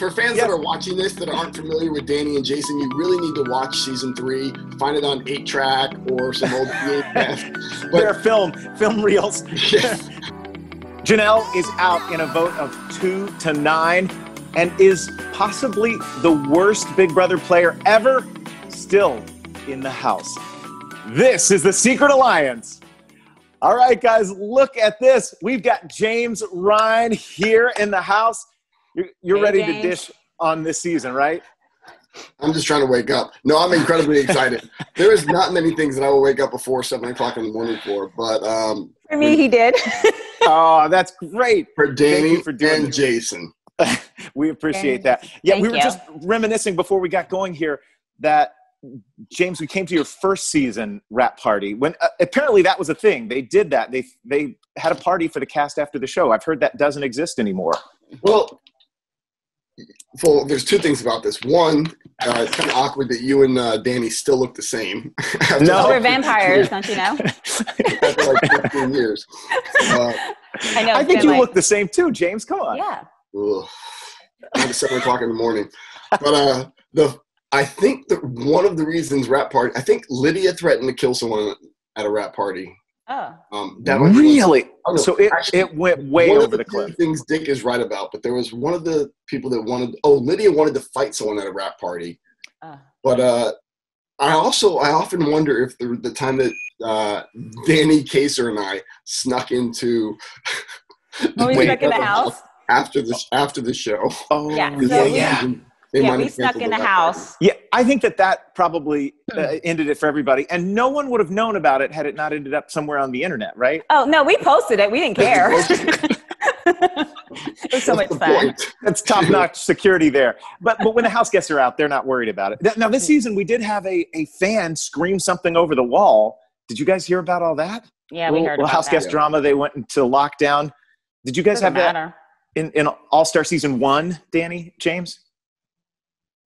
For fans that are watching this that aren't familiar with Danny and Jason, you really need to watch season 3. Find it on 8-track or some old They're film reels. Yes. Janelle is out in a vote of 2-9 and is possibly the worst Big Brother player ever still in the house. This is The Secret Alliance. All right, guys, look at this. We've got James Rhine here in the house. You're hey, ready James. To dish on this season, right? I'm just trying to wake up. No, I'm incredibly excited. There is not many things that I will wake up before 7 o'clock in the morning for, but for me, he did. Oh, that's great. For Danny for doing and Jason. We appreciate that. Yeah, Thank we were you. Just reminiscing before we got going here that, James, we came to your first season wrap party when apparently that was a thing. They did that. They had a party for the cast after the show. I've heard that doesn't exist anymore. Well, there's two things about this. One, it's kind of awkward that you and Danny still look the same. No, we're vampires, don't you know? After like 15 years. I know. I think you look the same too, James. Come on. Yeah. Ugh. It's 7 o'clock in the morning, but I think that one of the reasons rap party. I think Lydia threatened to kill someone at a rap party. Oh, that was really. So it went way over the cliff. Things Dick is right about, but there was one of the people that wanted. Oh, Lydia wanted to fight someone at a rap party. But I often wonder if the time that Danny, Kaysar, and I snuck into. We snuck in the house after the show. Oh yeah, yeah. Yeah, we snuck in the house. Yeah, I think that probably ended it for everybody. And no one would have known about it had it not ended up somewhere on the internet, right? Oh, no, we posted it. We didn't care. It was so much fun. That's top-notch security there. But when the house guests are out, they're not worried about it. Now, this season, we did have a fan scream something over the wall. Did you guys hear about all that? Yeah, we heard about that. House guest drama. They went into lockdown. Did you guys have that in All-Star Season 1, Danny, James?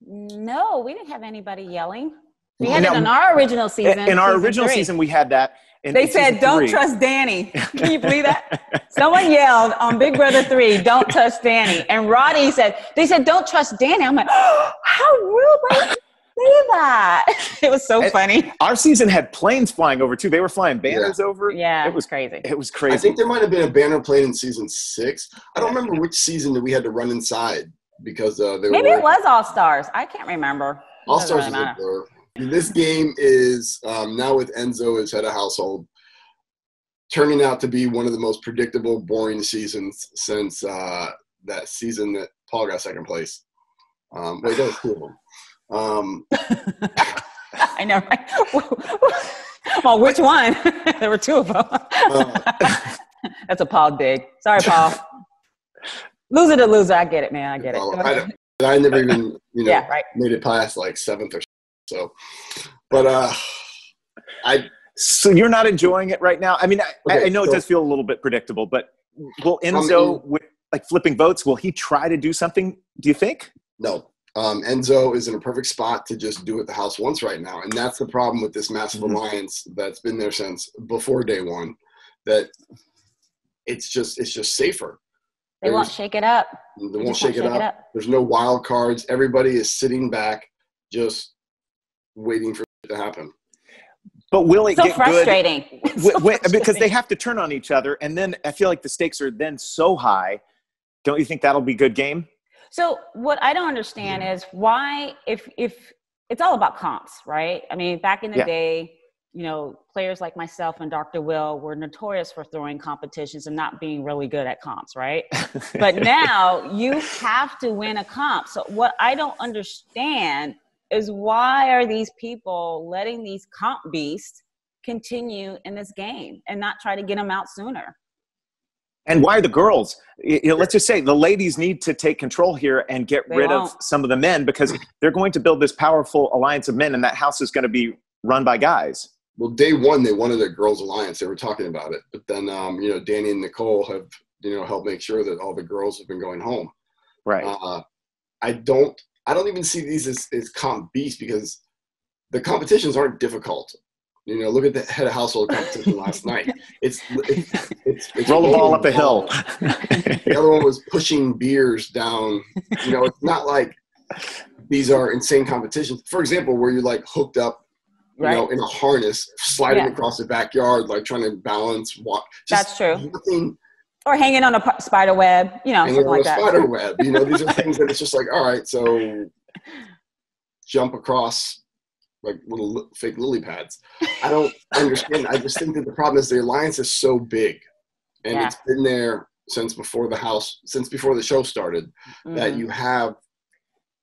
No, we didn't have anybody yelling. We had it in our original season. In our original season, we had that. They said, don't trust Danny. Can you believe that? Someone yelled on Big Brother 3, don't touch Danny. And Roddy said, they said, don't trust Danny. I'm like, oh, how rude. Why did you say that? It was so funny. Our season had planes flying over, too. They were flying banners over. Yeah, it was crazy. It was crazy. I think there might have been a banner plane in season 6. I don't remember which season that we had to run inside. Because it was All Stars. I can't remember. All Stars really is a blur. This game is now with Enzo as head of household, turning out to be one of the most predictable, boring seasons since that season that Paul got second place. Wait, that was 2 of them. I know, right? Well, which one? There were 2 of them. That's a Paul dig. Sorry, Paul. Loser to loser, I get it, man. I get it. I never even, made it past like 7th or so. But so you're not enjoying it right now. I mean, I know it does feel a little bit predictable, but will Enzo, with like flipping votes, will he try to do something? Do you think? No, Enzo is in a perfect spot to just do it the house wants right now, and that's the problem with this massive alliance that's been there since before day one. That it's just safer. They won't shake it up. They won't shake it up. There's no wild cards. Everybody is sitting back, just waiting for it to happen. But will it get frustrating? Good? Because they have to turn on each other, and then I feel like the stakes are then so high. Don't you think that'll be a good game? So what I don't understand is why, if it's all about comps, right? I mean, back in the day, players like myself and Dr. Will were notorious for throwing competitions and not being really good at comps, right? But now you have to win a comp. So what I don't understand is why are these people letting these comp beasts continue in this game and not try to get them out sooner? And why are the girls? Let's just say the ladies need to take control here and get rid of some of the men because they're going to build this powerful alliance of men and that house is going to be run by guys. Well, day one, they wanted a girls' alliance. They were talking about it. But then, Danny and Nicole have, helped make sure that all the girls have been going home. Right. I don't even see these as comp beasts because the competitions aren't difficult. You know, look at the head of household competition last night. It's roll the ball up a hill. The other one was pushing beers down. You know, it's not like these are insane competitions. For example, where you're like hooked up, you know, in a harness, sliding across the backyard, like trying to balance, walk. Just nothing. Or hanging on a spider web. You know, something like that. Spider web. You know, these are things that it's just like, all right, so jump across. Like little fake lily pads. I don't understand. I just think that the problem is the alliance is so big, and it's been there since before the house, since before the show started, that you have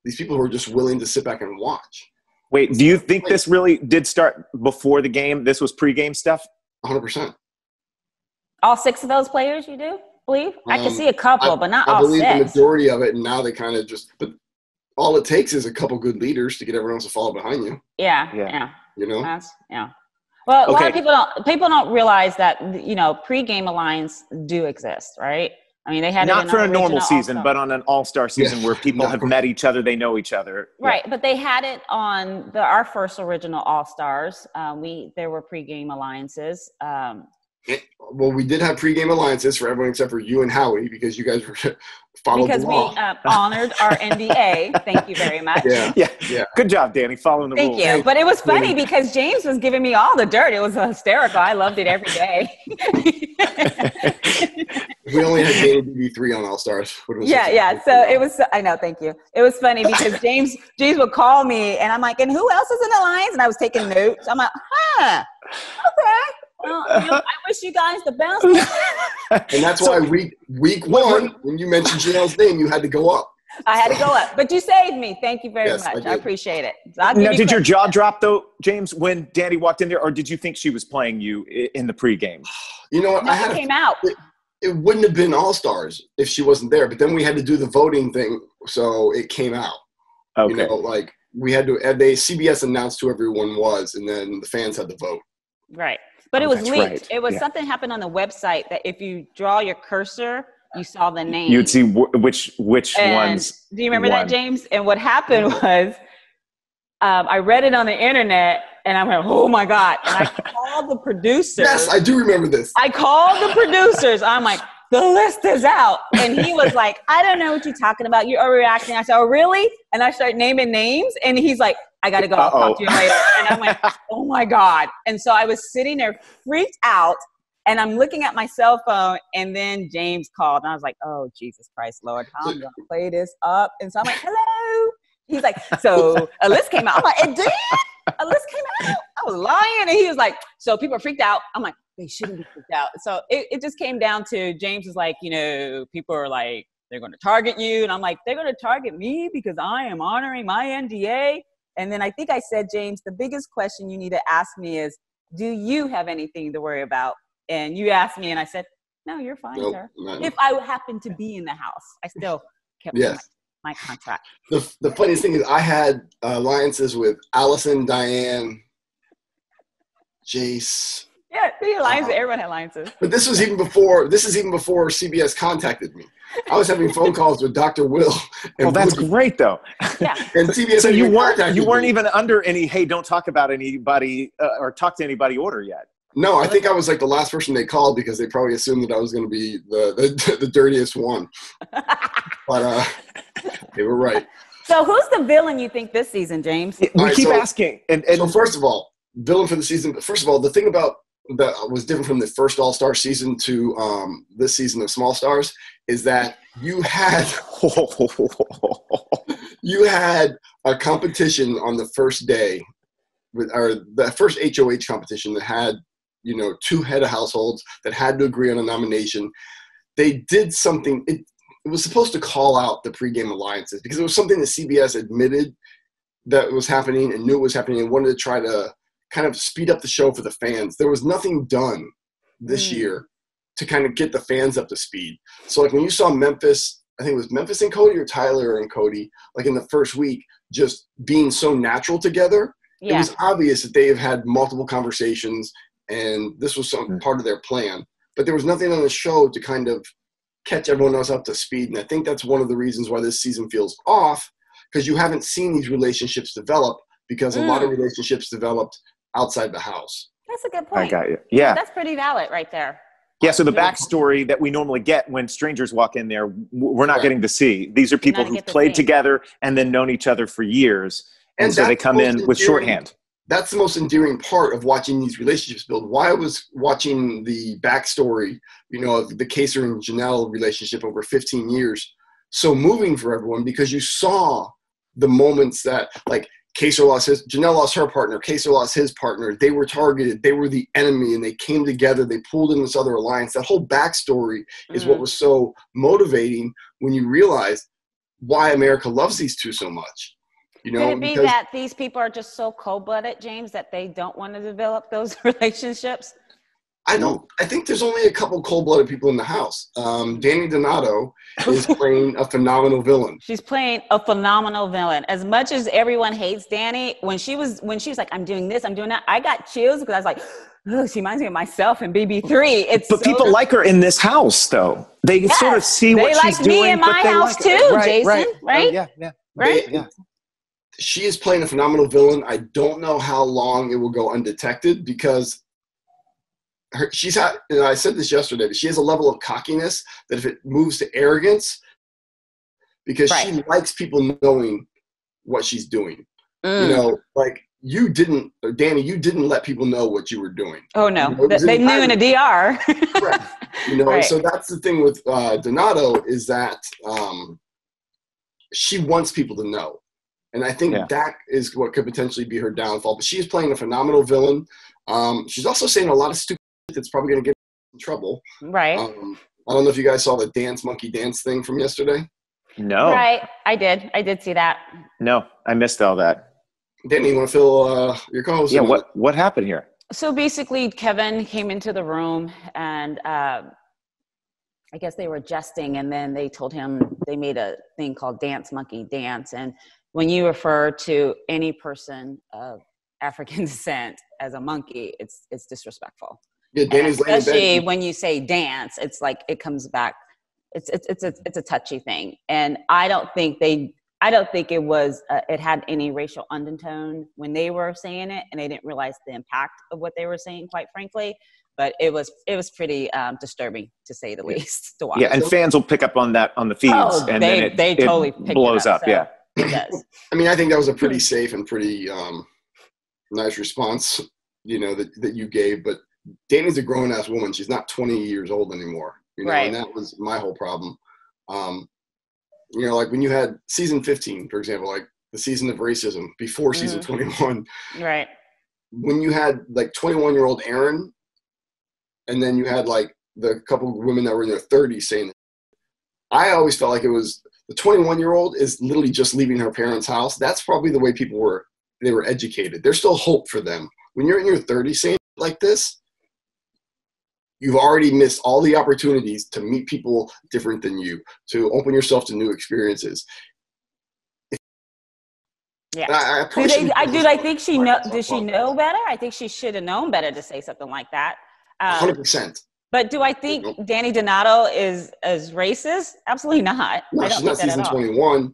these people who are just willing to sit back and watch. Wait, do you think this really did start before the game? This was pre-game stuff? 100%. All six of those players you do believe? I can see a couple, but not all six. I believe the majority of it, and now they kind of just – but all it takes is a couple good leaders to get everyone else to follow behind you. Yeah. You know? Well, a lot of people don't realize that, you know, pre-game alliance do exist, right? I mean, they had not for a normal season, but on an all-star season where people have met each other, they know each other. Right, but they had it on our first original All-Stars. There were pre-game alliances. Well, we did have pregame alliances for everyone except for you and Howie because you guys followed the law. Because we honored our NDA. Thank you very much. Yeah. Good job, Danny, following the rules. Thank you. But it was funny because James was giving me all the dirt. It was hysterical. I loved it every day. We only had Danny DB3 on All Stars. So it was. I know. Thank you. It was funny because James would call me, and I'm like, "And who else is in the alliance?" And I was taking notes. I'm like, "Huh? Okay." Well, you know, I wish you guys the best. And that's why week one, when you mentioned Janelle's name, you had to go up. I had to go up. But you saved me. Thank you very much. I appreciate it. So now, did your jaw drop, though, James, when Danny walked in there? Or did you think she was playing you in the pregame? You know what? No, it came out. It wouldn't have been All-Stars if she wasn't there. But then we had to do the voting thing, so it came out. Okay. You know, like, we had to – CBS announced who everyone was, and then the fans had to vote. Right. But it was leaked. Right. It was something happened on the website that if you draw your cursor, you saw the name. You'd see which ones. Do you remember that, James? And what happened was I read it on the internet, and I'm like, oh, my God. And I called the producers. Yes, I do remember this. I called the producers. I'm like, the list is out. And he was like, I don't know what you're talking about. You're overreacting. I said, oh, really? And I started naming names, and he's like, I got to go. I'll talk to you later. And I went, oh, my God. And so I was sitting there freaked out, and I'm looking at my cell phone, and then James called. And I was like, oh, Jesus Christ, Lord, I'm going to play this up. And so I'm like, hello. He's like, so a list came out. I'm like, it did? A list came out? I was lying. And he was like, so people are freaked out. I'm like, they shouldn't be freaked out. So it just came down to James was like, you know, people are like, they're going to target you. And I'm like, they're going to target me because I am honoring my NDA. And then I think I said, James, the biggest question you need to ask me is, do you have anything to worry about? And you asked me, and I said, no, you're fine, sir. No. If I happen to be in the house, I still kept my contract. The funniest thing is I had alliances with Allison, Diane, Jace. Yeah, the alliances. Everyone had alliances. But this was even before. This is even before CBS contacted me. I was having phone calls with Dr. Will. Well, that's great, though. Yeah. And CBS. So you weren't even under any. Hey, don't talk about anybody or talk to anybody order yet. No, I think I was like the last person they called because they probably assumed that I was going to be the dirtiest one. But they were right. So who's the villain you think this season, James? We keep asking. And so first of all, villain for the season. First of all, the thing about that was different from the first All-Star season to this season of Small Stars is that you had a competition on the first day, the first HOH competition that had, you know, two head of households that had to agree on a nomination. They did something. It was supposed to call out the pregame alliances because it was something that CBS admitted that was happening and knew it was happening and wanted to try to kind of speed up the show for the fans. There was nothing done this year to kind of get the fans up to speed. So, like, when you saw Memphis, I think it was Memphis and Cody or Tyler and Cody, like, in the first week, just being so natural together, it was obvious that they have had multiple conversations, and this was some part of their plan. But there was nothing on the show to kind of catch everyone else up to speed, and I think that's one of the reasons why this season feels off, because you haven't seen these relationships develop, because a lot of relationships developed outside the house. That's a good point. I got you. Yeah. That's pretty valid right there. Yeah, so the backstory that we normally get when strangers walk in there, we're not getting to see. These are people who've played together and then known each other for years. And so they come in with shorthand. That's the most endearing part of watching these relationships build. Why I was watching the backstory, you know, of the Kaysar and Janelle relationship over 15 years, so moving for everyone, because you saw the moments that, like, Kaysar lost his, Janelle lost her partner, Kaysar lost his partner. They were targeted. They were the enemy, and they came together. They pulled in this other alliance. That whole backstory is what was so motivating when you realize why America loves these two so much. You know, could it be that these people are just so cold-blooded, James, that they don't want to develop those relationships? I don't. I think there's only a couple cold-blooded people in the house. Dani Donato is playing a phenomenal villain. She's playing a phenomenal villain. As much as everyone hates Dani, when she was like, "I'm doing this, I'm doing that," I got chills because I was like, "Oh, she reminds me of myself in BB3." People like her in this house, though. They sort of see what she's doing. They like me in my house too, Jason. Right? Yeah. Right? Yeah. She is playing a phenomenal villain. I don't know how long it will go undetected because she's had, and I said this yesterday, but she has a level of cockiness that if it moves to arrogance, because she likes people knowing what she's doing. You know, like Dani, you didn't let people know what you were doing. Oh, no. You know, they knew in a DR. Right. You know, so that's the thing with Donato is that she wants people to know. And I think that is what could potentially be her downfall. But she is playing a phenomenal villain. She's also saying a lot of stupid shit that's probably going to get her in trouble. Right. I don't know if you guys saw the dance monkey dance thing from yesterday. No. Right. I did. I did see that. No, I missed all that. Dani, you want to fill your co-host? Yeah, what happened here? So basically, Kevin came into the room and I guess they were jesting. And then they told him they made a thing called dance monkey dance. And when you refer to any person of African descent as a monkey, it's disrespectful. Yeah, Danny's especially when you say dance, it's like it comes back. It's a touchy thing, and I don't think it was it had any racial undertone when they were saying it, and they didn't realize the impact of what they were saying, quite frankly. But it was pretty disturbing, to say the least, to watch. Yeah, and fans will pick up on that on the feeds, and then it totally blows up. So. Yeah. I mean, I think that was a pretty safe and pretty nice response, you know, that you gave. But Dani's a grown-ass woman. She's not 20 years old anymore, you know, and that was my whole problem. You know, like when you had season 15, for example, like the season of racism before season 21. Right. When you had like 21-year-old Aaron, and then you had like the couple of women that were in their 30s saying, I always felt like it was – the 21-year-old is literally just leaving her parents' house. That's probably the way people were. They were educated. There's still hope for them. When you're in your 30s saying like this, you've already missed all the opportunities to meet people different than you, to open yourself to new experiences. Yeah. I think she know. Does she know better? I think she should have known better to say something like that. 100%. But do I think Dani Donato is racist? Absolutely not. No, she's not season 21,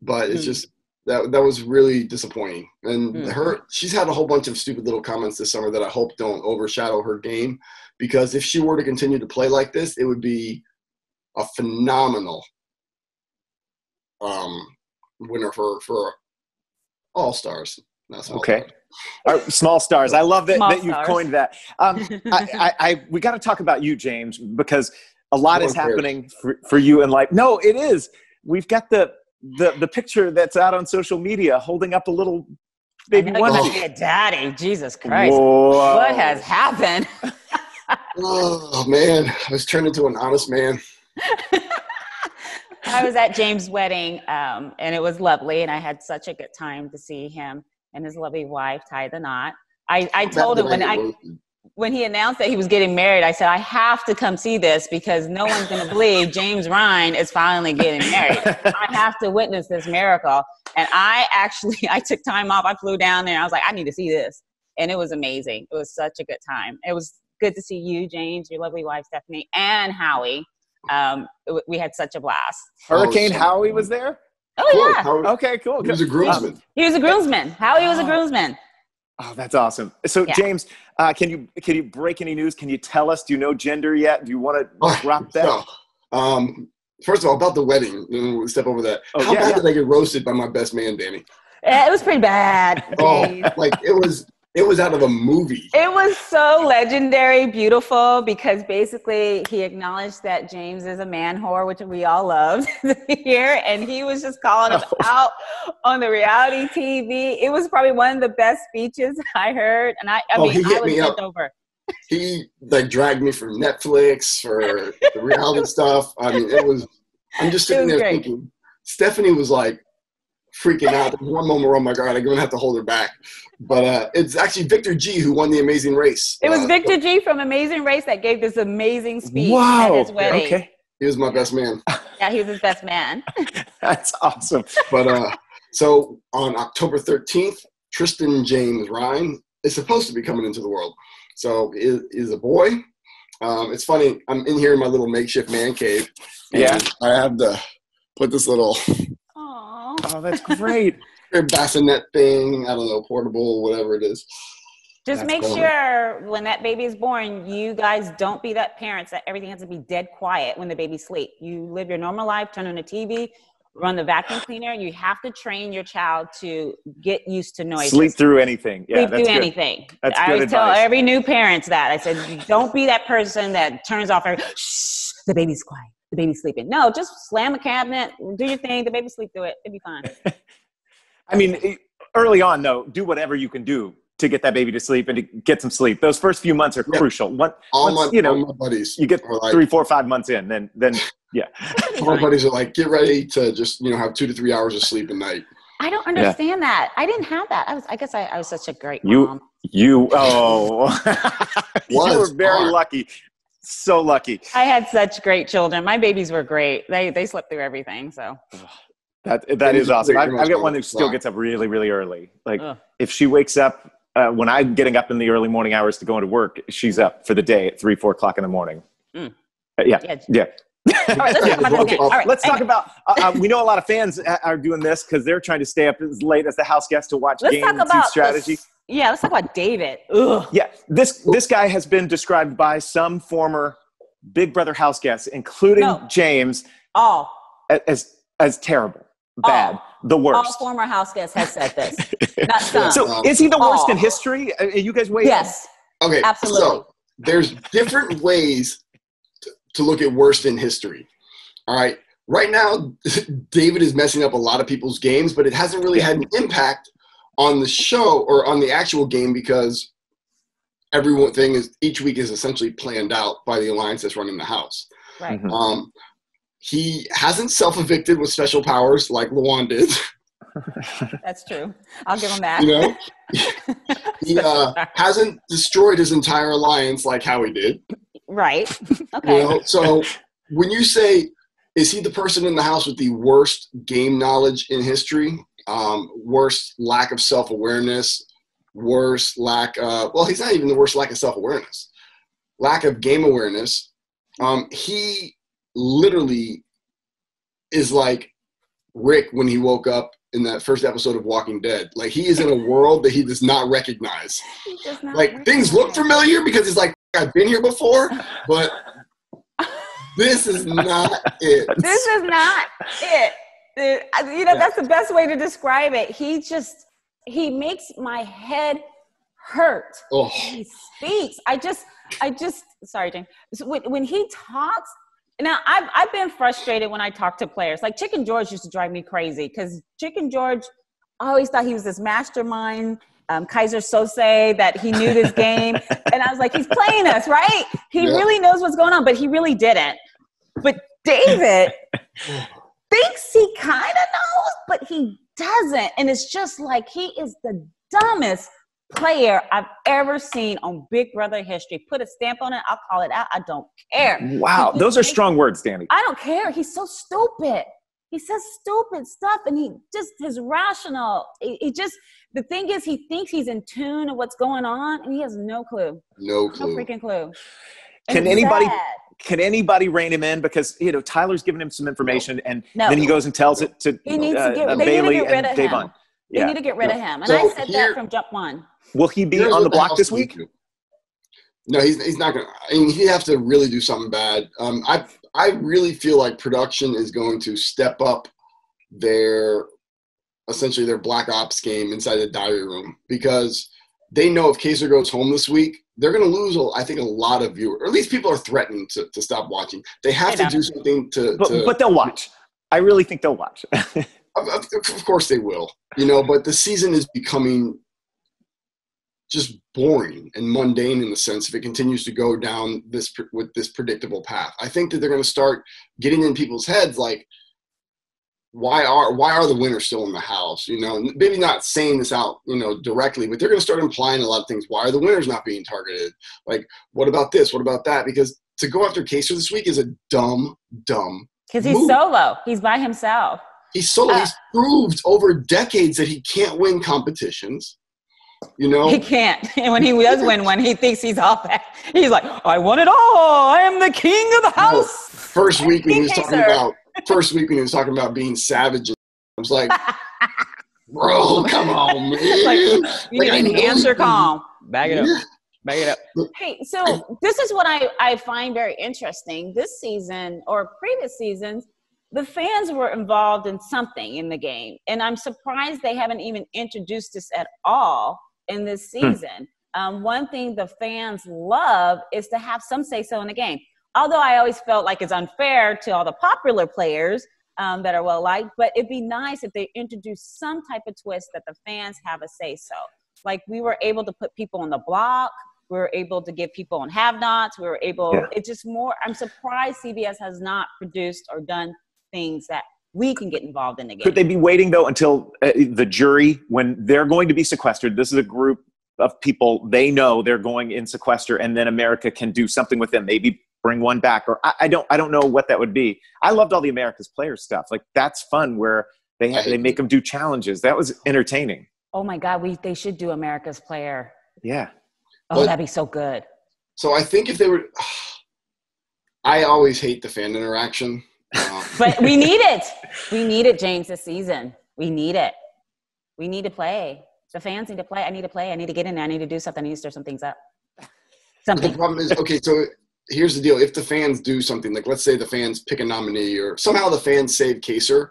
but it's just that was really disappointing. And she's had a whole bunch of stupid little comments this summer that I hope don't overshadow her game, because if she were to continue to play like this, it would be a phenomenal winner for All Stars. Okay. Small stars. I love that you've coined that. We got to talk about you, James, because a lot is happening for you in life. No, it is. We've got the picture that's out on social media holding up a little baby onesie. Daddy, Jesus Christ. Whoa. What has happened? Oh, man. I was turned into an honest man. I was at James' wedding, and it was lovely, and I had such a good time to see him and his lovely wife tie the knot. I told him when he announced that he was getting married, I said, I have to come see this because no one's going to believe James Rhine is finally getting married. I have to witness this miracle. And I took time off. I flew down there. I was like, I need to see this. And it was amazing. It was such a good time. It was good to see you, James, your lovely wife, Stephanie, and Howie. We had such a blast. Hurricane Howie was there? Oh, cool. Yeah. Howie, okay, cool. He was a groomsman. Howie was a groomsman. Oh, that's awesome. So, yeah. James, can you break any news? Can you tell us? Do you know gender yet? Do you want to wrap that? No. First of all, about the wedding, we'll step over that. Oh, How bad did I get roasted by my best man, Danny? It was pretty bad. It was out of a movie. It was so legendary, beautiful, because basically he acknowledged that James is a man whore, which we all loved here, and he was just calling him out on the reality TV. It was probably one of the best speeches I heard, and I was sent over. He dragged me for Netflix, for the reality stuff. I mean, it was. I'm just sitting there thinking. Stephanie was freaking out. One moment we're on my guard, I'm going to have to hold her back. But it's actually Victor G who won the Amazing Race. It was Victor G from Amazing Race that gave this amazing speech at his wedding. Okay. He was my best man. Yeah, he was his best man. That's awesome. But so on October 13th, Tristan James Ryan is supposed to be coming into the world. So it is a boy. It's funny. I'm in here in my little makeshift man cave. Yeah. I have to put this little... Oh, that's great. Your bassinet thing, I don't know, portable, whatever it is. Just that's make going. Sure when that baby is born, you guys don't be that parents that everything has to be dead quiet when the baby sleeps. You live your normal life, turn on the TV, run the vacuum cleaner. You have to train your child to get used to noise. Sleep through anything. Yeah, sleep through anything. That's I good always advice. Tell every new parents that. I said, don't be that person that turns off every, shh, the baby's quiet. The baby's sleeping. No, just slam a cabinet, do your thing, the baby sleep through it. It'd be fine. I mean, early on, though, do whatever you can do to get that baby to sleep and to get some sleep. Those first few months are crucial. All my buddies. You get 3, 4, 5 months in, then yeah. All my buddies are like, get ready to just, have 2 to 3 hours of sleep a night. I don't understand that. I didn't have that. I was such a great mom. You were very lucky. So lucky. I had such great children. My babies were great. They slept through everything. So that is awesome. I've got one who still gets up really, really early. If she wakes up when I'm getting up in the early morning hours to go into work, she's up for the day at 3, 4 o'clock in the morning. Mm. Yeah. All right, let's talk about this again. All right, let's talk about. We know a lot of fans are doing this because they're trying to stay up as late as the house guest to watch games and see strategy. Let's talk about David. Ugh. Yeah, this guy has been described by some former Big Brother house guests, including James, as terrible, bad, the worst. All former house guests have said this. Not some. So is he the worst in history? Are you guys waiting? Yes. Okay. Absolutely. So there's different ways to look at worst in history. All right. Right now, David is messing up a lot of people's games, but it hasn't really had an impact on the show or on the actual game because each week is essentially planned out by the alliance that's running the house. Right. Mm-hmm. He hasn't self-evicted with special powers like Luan did. That's true. I'll give him that. He hasn't destroyed his entire alliance like Howie did. Right. Okay. So when you say, is he the person in the house with the worst game knowledge in history? Worst lack of self-awareness, he's not even the worst lack of self-awareness, lack of game awareness. He literally is like Rick when he woke up in that first episode of Walking Dead. Like, he is in a world that he does not recognize. Things look familiar because it's like, I've been here before, but this is not it. This is not it. That's the best way to describe it. He makes my head hurt. Oh. He speaks. Sorry, James. So when he talks, now I've been frustrated when I talk to players. Like Chicken George used to drive me crazy because Chicken George, I always thought he was this mastermind, Kaysar Sose, that he knew this game. And I was like, he's playing us, right? He really knows what's going on, but he really didn't. But David... thinks he kind of knows, but he doesn't. And it's just like he is the dumbest player I've ever seen on Big Brother history. Put a stamp on it. I'll call it out. I don't care. Wow. Those are strong words, Danny. I don't care. He's so stupid. He says stupid stuff and his rational. The thing is, he thinks he's in tune of what's going on and he has no clue. No freaking clue. And Can anybody rein him in? Because, Tyler's giving him some information, and then he goes and tells it to Bayleigh and Da'Vonne. They need to get rid of him. And so I said that from jump one. Will he be on the block this week? No, he's not going to. I mean, he'd have to really do something bad. I really feel like production is going to step up their essentially their black ops game inside the diary room, because they know if Kaysar goes home this week, they're going to lose, I think, a lot of viewers. Or at least people are threatened to stop watching. They have to do something to – But they'll watch. I really think they'll watch. Of course they will. You know, but the season is becoming just boring and mundane in the sense if it continues to go down this with this predictable path. I think that they're going to start getting in people's heads like, why are the winners still in the house? You know, maybe not saying this out, you know, directly, but they're going to start implying a lot of things. Why are the winners not being targeted? Like, what about this? What about that? Because to go after Kaysar this week is a dumb because he's solo. He's by himself. He's solo. He's proved over decades that he can't win competitions. You know, he can't. And when he does win one, he thinks he's all back. He's like, I won it all. I am the king of the house. No, first week when he was talking about being savage, I was like, bro, come on, man. You need to answer calm. Back it up. Hey, so this is what I find very interesting. This season or previous seasons, the fans were involved in something in the game. And I'm surprised they haven't even introduced this at all in this season. One thing the fans love is to have some say-so in the game. Although I always felt like it's unfair to all the popular players that are well-liked, but it'd be nice if they introduced some type of twist that the fans have a say-so. Like, we were able to put people on the block. We were able to give people on have-nots. We were able it's just more – I'm surprised CBS has not produced or done things that we can get involved in the game. Could they be waiting, though, until the jury, when they're going to be sequestered? This is a group of people they know they're going in sequester, and then America can do something with them, maybe – bring one back, or I don't know what that would be. I loved all the America's Players stuff. Like, that's fun where they make them do challenges. That was entertaining. Oh my God, they should do America's Player. Yeah. Oh, that'd be so good. So I think if they were, I always hate the fan interaction. But we need it. We need it, James, this season. We need it. We need to play. The fans need to play. I need to play. I need to get in there. I need to do something. I need to stir some things up. Something. The problem is, okay, so here's the deal. If the fans do something, like let's say the fans pick a nominee or somehow the fans save Kaysar,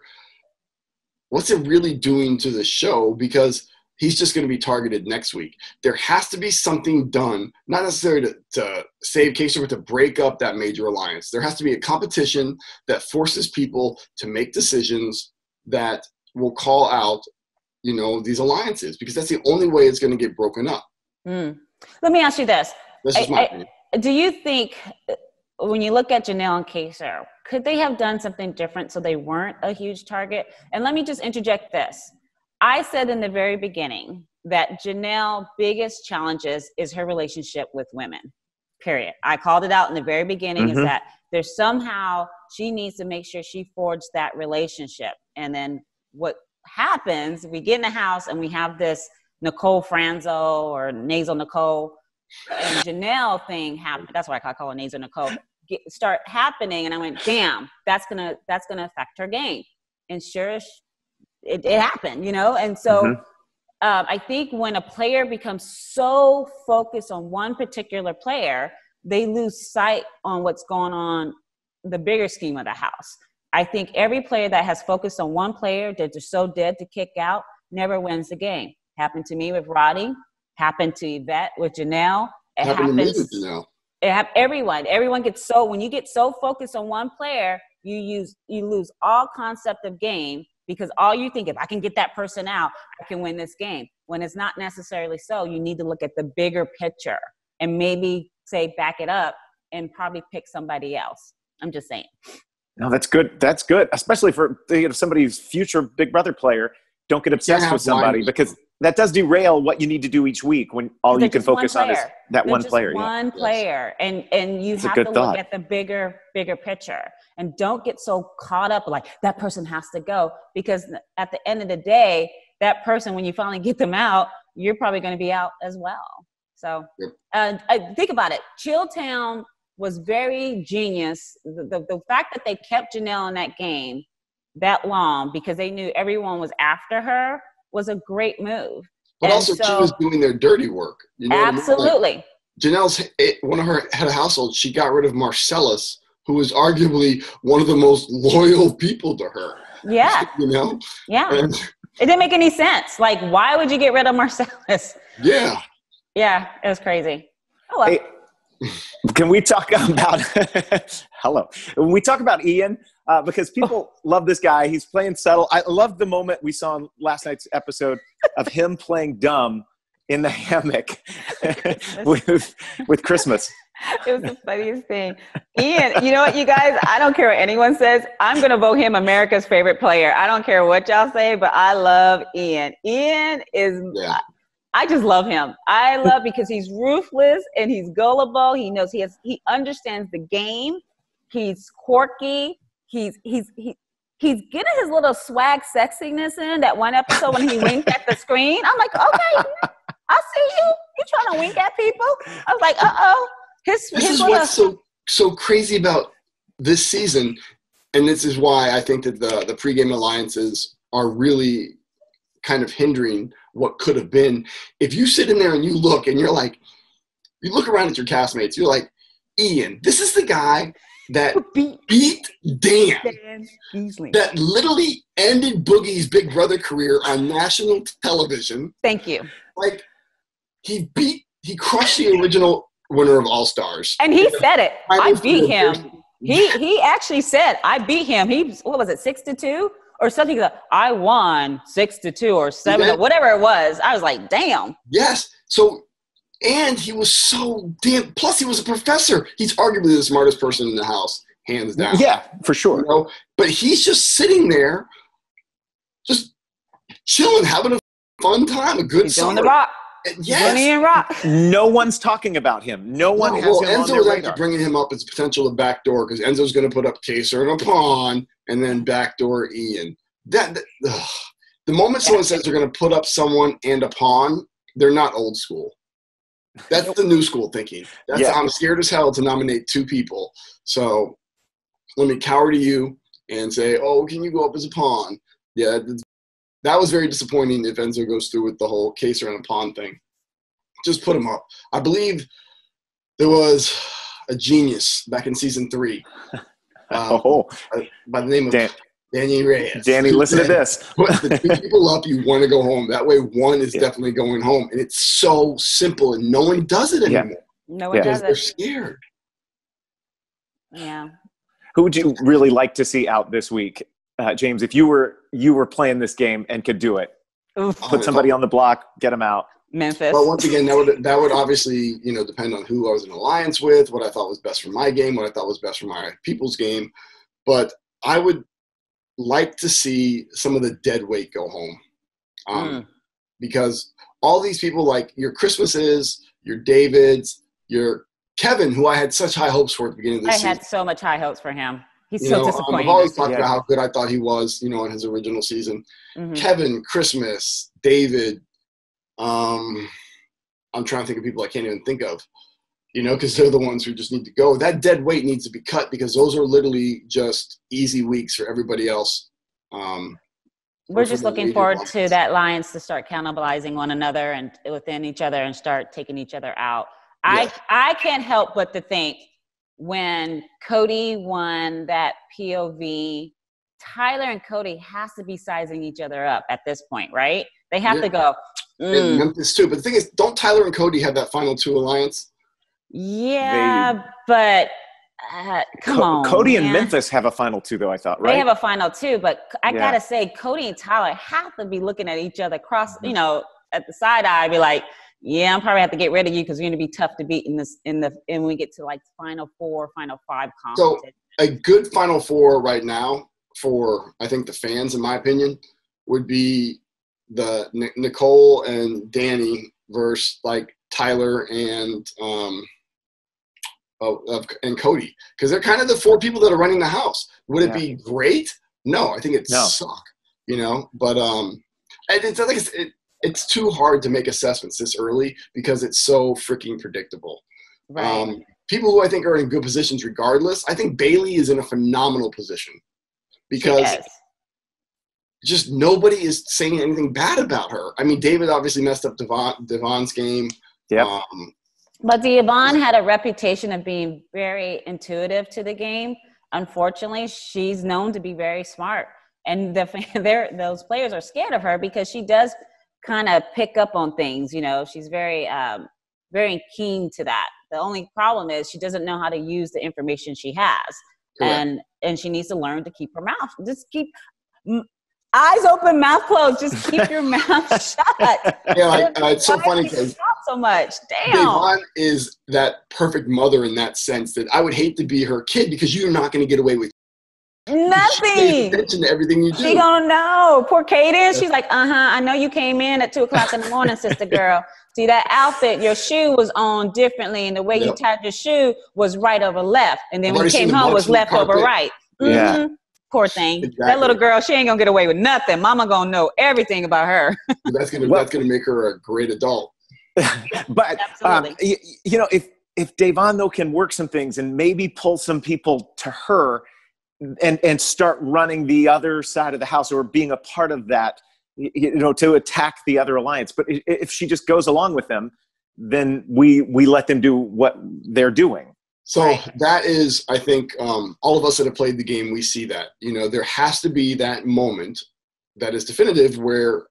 what's it really doing to the show? Because he's just going to be targeted next week. There has to be something done, not necessarily to save Kaysar, but to break up that major alliance. There has to be a competition that forces people to make decisions that will call out, you know, these alliances, because that's the only way it's going to get broken up. Let me ask you this. This is my opinion. Do you think, when you look at Janelle and Kaysar, could they have done something different so they weren't a huge target? And let me just interject this. I said in the very beginning that Janelle's biggest challenges is her relationship with women, period. I called it out in the very beginning, is that there's somehow she needs to make sure she forged that relationship. And then what happens, we get in the house and we have this Nicole Franzel or nasal Nicole and Janelle thing happened. That's why I call it Nazo Nicole. Start happening, and I went, damn, that's gonna affect her game. And sure, it happened, you know. And so, I think when a player becomes so focused on one particular player, they lose sight on what's going on the bigger scheme of the house. I think every player that has focused on one player that they're so dead to kick out never wins the game. Happened to me with Roddy. Happened to Yvette with Janelle. It happens with Janelle. Everyone gets so, when you get so focused on one player, you lose all concept of game, because all you think, if I can get that person out, I can win this game. When it's not necessarily so, you need to look at the bigger picture and maybe say, back it up and probably pick somebody else. I'm just saying. No, that's good. That's good. Especially for somebody's future Big Brother player. Don't get obsessed with somebody because that does derail what you need to do each week when all you can focus on is that one player. One player. And you have to look at the bigger picture. And don't get so caught up like that person has to go, because at the end of the day, that person, when you finally get them out, you're probably going to be out as well. So think about it. Chilltown was very genius. The fact that they kept Janelle in that game that long because they knew everyone was after her was a great move. But and also, so, she was doing their dirty work. You know absolutely. What I mean? Like, Janelle's one of her head of household. She got rid of Marcellus, who is arguably one of the most loyal people to her. Yeah. You know. Yeah. And, it didn't make any sense. Like, why would you get rid of Marcellus? Yeah. Yeah, it was crazy. Oh, well. Hey, can we talk about – hello. When we talk about Ian, because people love this guy. He's playing subtle. I love the moment we saw in last night's episode of him playing dumb in the hammock with Christmas. It was the funniest thing. Ian, you know what, you guys? I don't care what anyone says. I'm going to vote him America's favorite player. I don't care what y'all say, but I love Ian. Ian is yeah. – I just love him. I love because he's ruthless and he's gullible. He knows he understands the game. He's quirky. He's getting his little swag sexiness in that one episode when he winked at the screen. I'm like, okay, I see you. You trying to wink at people? I was like, uh-oh. This is what's so crazy about this season, and this is why I think that the pregame alliances are really kind of hindering what could have been. If you sit in there and you look and you're like, you look around at your castmates, you're like, Ian, this is the guy that beat Dan Easley, that literally ended Boogie's Big Brother career on national television. Thank you. Like, he crushed the original winner of All Stars. And he said it. I beat him. He actually said, I beat him. He, what was it, 6-2? Or something like, I won 6-2 or 7, yeah. Whatever it was. I was like, damn. Yes. So, and he was so damn, plus he was a professor. He's arguably the smartest person in the house, hands down. Yeah, for sure. You know? But he's just sitting there, just chilling, having a fun time, a good he's summer. Doing the rock. Yes. And rock. No one's talking about him. No one has well, him Enzo's on their radar. Actually bringing him up as potential to backdoor because Enzo's going to put up Kaysar and a pawn and then backdoor Ian. The moment someone says they're going to put up someone and a pawn, they're not old school. That's the new school thinking. That's I'm scared as hell to nominate two people. So let me cower to you and say, oh, can you go up as a pawn? Yeah, that was very disappointing if Enzo goes through with the whole Kaysar and a pawn thing. Just put him up. I believe there was a genius back in season 3 by the name of Danny Reyes. Danny, listen to this. Put the two people up, you want to go home. That way one is definitely going home. And it's so simple, and no one does it anymore. Yeah. No one does it. They're scared. Yeah. Who would you really like to see out this week? James, if you were playing this game and could do it, put somebody on the block, get them out. Memphis. Well, once again, that would obviously depend on who I was in alliance with, what I thought was best for my game, what I thought was best for my people's game. But I would like to see some of the dead weight go home, because all these people, like your Christmases, your Davids, your Kevin, who I had such high hopes for at the beginning of the season. I had so much high hopes for him. He's so disappointing. I've always talked about how good I thought he was, in his original season. Mm-hmm. Kevin, Christmas, David. I'm trying to think of people I can't even think of, because they're the ones who just need to go. That dead weight needs to be cut because those are literally just easy weeks for everybody else. We're just looking forward to that alliance to start cannibalizing one another and within each other and start taking each other out. Yeah. I can't help but to think, when Cody won that POV, Tyler and Cody has to be sizing each other up at this point, right? They have to go. And Memphis too. But the thing is, don't Tyler and Cody have that final two alliance? Yeah, they, but come on. Cody and Memphis have a final two, though, I thought, right? They have a final two, but I got to say, Cody and Tyler have to be looking at each other cross, at the side eye, be like, yeah, I'm probably have to get rid of you because you're gonna be tough to beat in when we get to like final four, final five competition. So a good final four right now for I think the fans, in my opinion, would be the Nicole and Danny versus like Tyler and Cody, because they're kind of the four people that are running the house. Would it be great? No, I think it suck. But it's too hard to make assessments this early because it's so freaking predictable. Right. People who I think are in good positions regardless, I think Bayleigh is in a phenomenal position because just nobody is saying anything bad about her. I mean, David obviously messed up Da'Vonne's game. Yep. But Da'Vonne had a reputation of being very intuitive to the game. Unfortunately, she's known to be very smart. And those players are scared of her because she does kind of pick up on things. You know, she's very, very keen to that. The only problem is she doesn't know how to use the information she has. Correct. And she needs to learn to keep her mouth. Just keep eyes open, mouth closed. Just keep your mouth shut. Yeah, like, it's so funny because so much. Damn. Da'Vonne is that perfect mother in that sense that I would hate to be her kid because you're not going to get away with nothing. She pays attention to everything you do. She gonna know. Poor Kaden. She's like, I know you came in at 2 o'clock in the morning, sister girl. See that outfit? Your shoe was on differently, and the way you tied your shoe was right over left. And then when you came home, was left over right. Mm-hmm. Yeah. Poor thing. Exactly. That little girl, she ain't gonna get away with nothing. Mama gonna know everything about her. that's gonna make her a great adult. But you know, if Da'Vonne though can work some things and maybe pull some people to her. And start running the other side of the house or being a part of that, you know, to attack the other alliance. But if she just goes along with them, then we let them do what they're doing. So that is, I think, all of us that have played the game, we see that. You know, there has to be that moment that is definitive where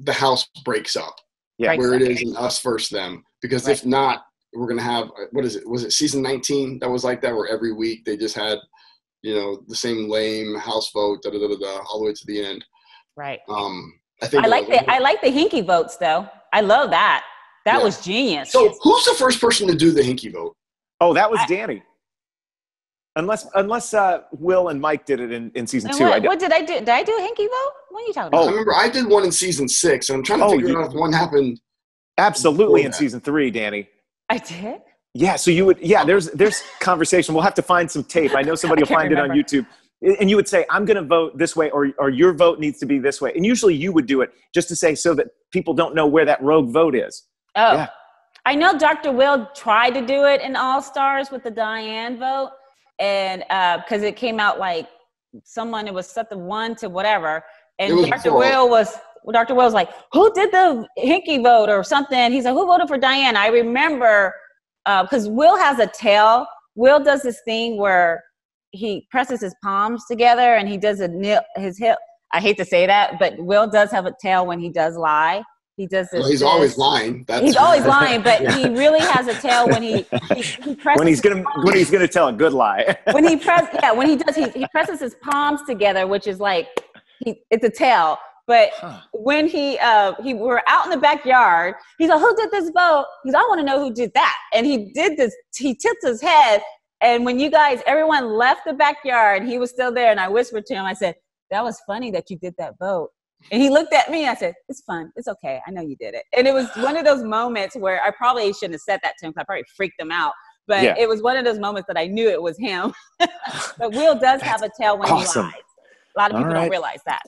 the house breaks up, where it is an us versus them. Because if not, we're going to have, what is it? Was it season 19 that was like that where every week they just had, you know, the same lame house vote, da da da da, all the way to the end. Right. I like the hinky votes though. I love that. That was genius. So who's the first person to do the hinky vote? Oh, that was Danny. Unless Will and Mike did it in season two. What did I do? Did I do a hinky vote? What are you talking about? Oh, I remember I did one in season 6, and I'm trying to figure out if one happened. Absolutely, in season 3, Danny. I did. Yeah, so you would, there's conversation. We'll have to find some tape. I know somebody will find it on YouTube. And you would say, I'm going to vote this way, or your vote needs to be this way. And usually you would do it just to say so that people don't know where that rogue vote is. Oh, yeah. I know Dr. Will tried to do it in All Stars with the Diane vote. And because it came out like it was something 1 to whatever. And Dr. Will was like, who did the hinky vote or something? He's like, who voted for Diane? I remember... because Will has a tail. Will does this thing where he presses his palms together and he does his hip. I hate to say that, but Will does have a tail when he does lie. He does this. Well, he's always lying. He's always lying, but he really has a tail when he presses. When he's gonna tell a good lie. He presses his palms together, which is like it's a tail. But when we're out in the backyard, he's like, who did this vote? He's like, I want to know who did that. And he did this, he tipped his head. And when everyone left the backyard, he was still there. And I whispered to him, I said, that was funny that you did that vote. And he looked at me, I said, it's fun. It's okay. I know you did it. And it was one of those moments where I probably shouldn't have said that to him because I probably freaked him out. But it was one of those moments that I knew it was him. But Will does have a tail when he lies. A lot of people don't realize that.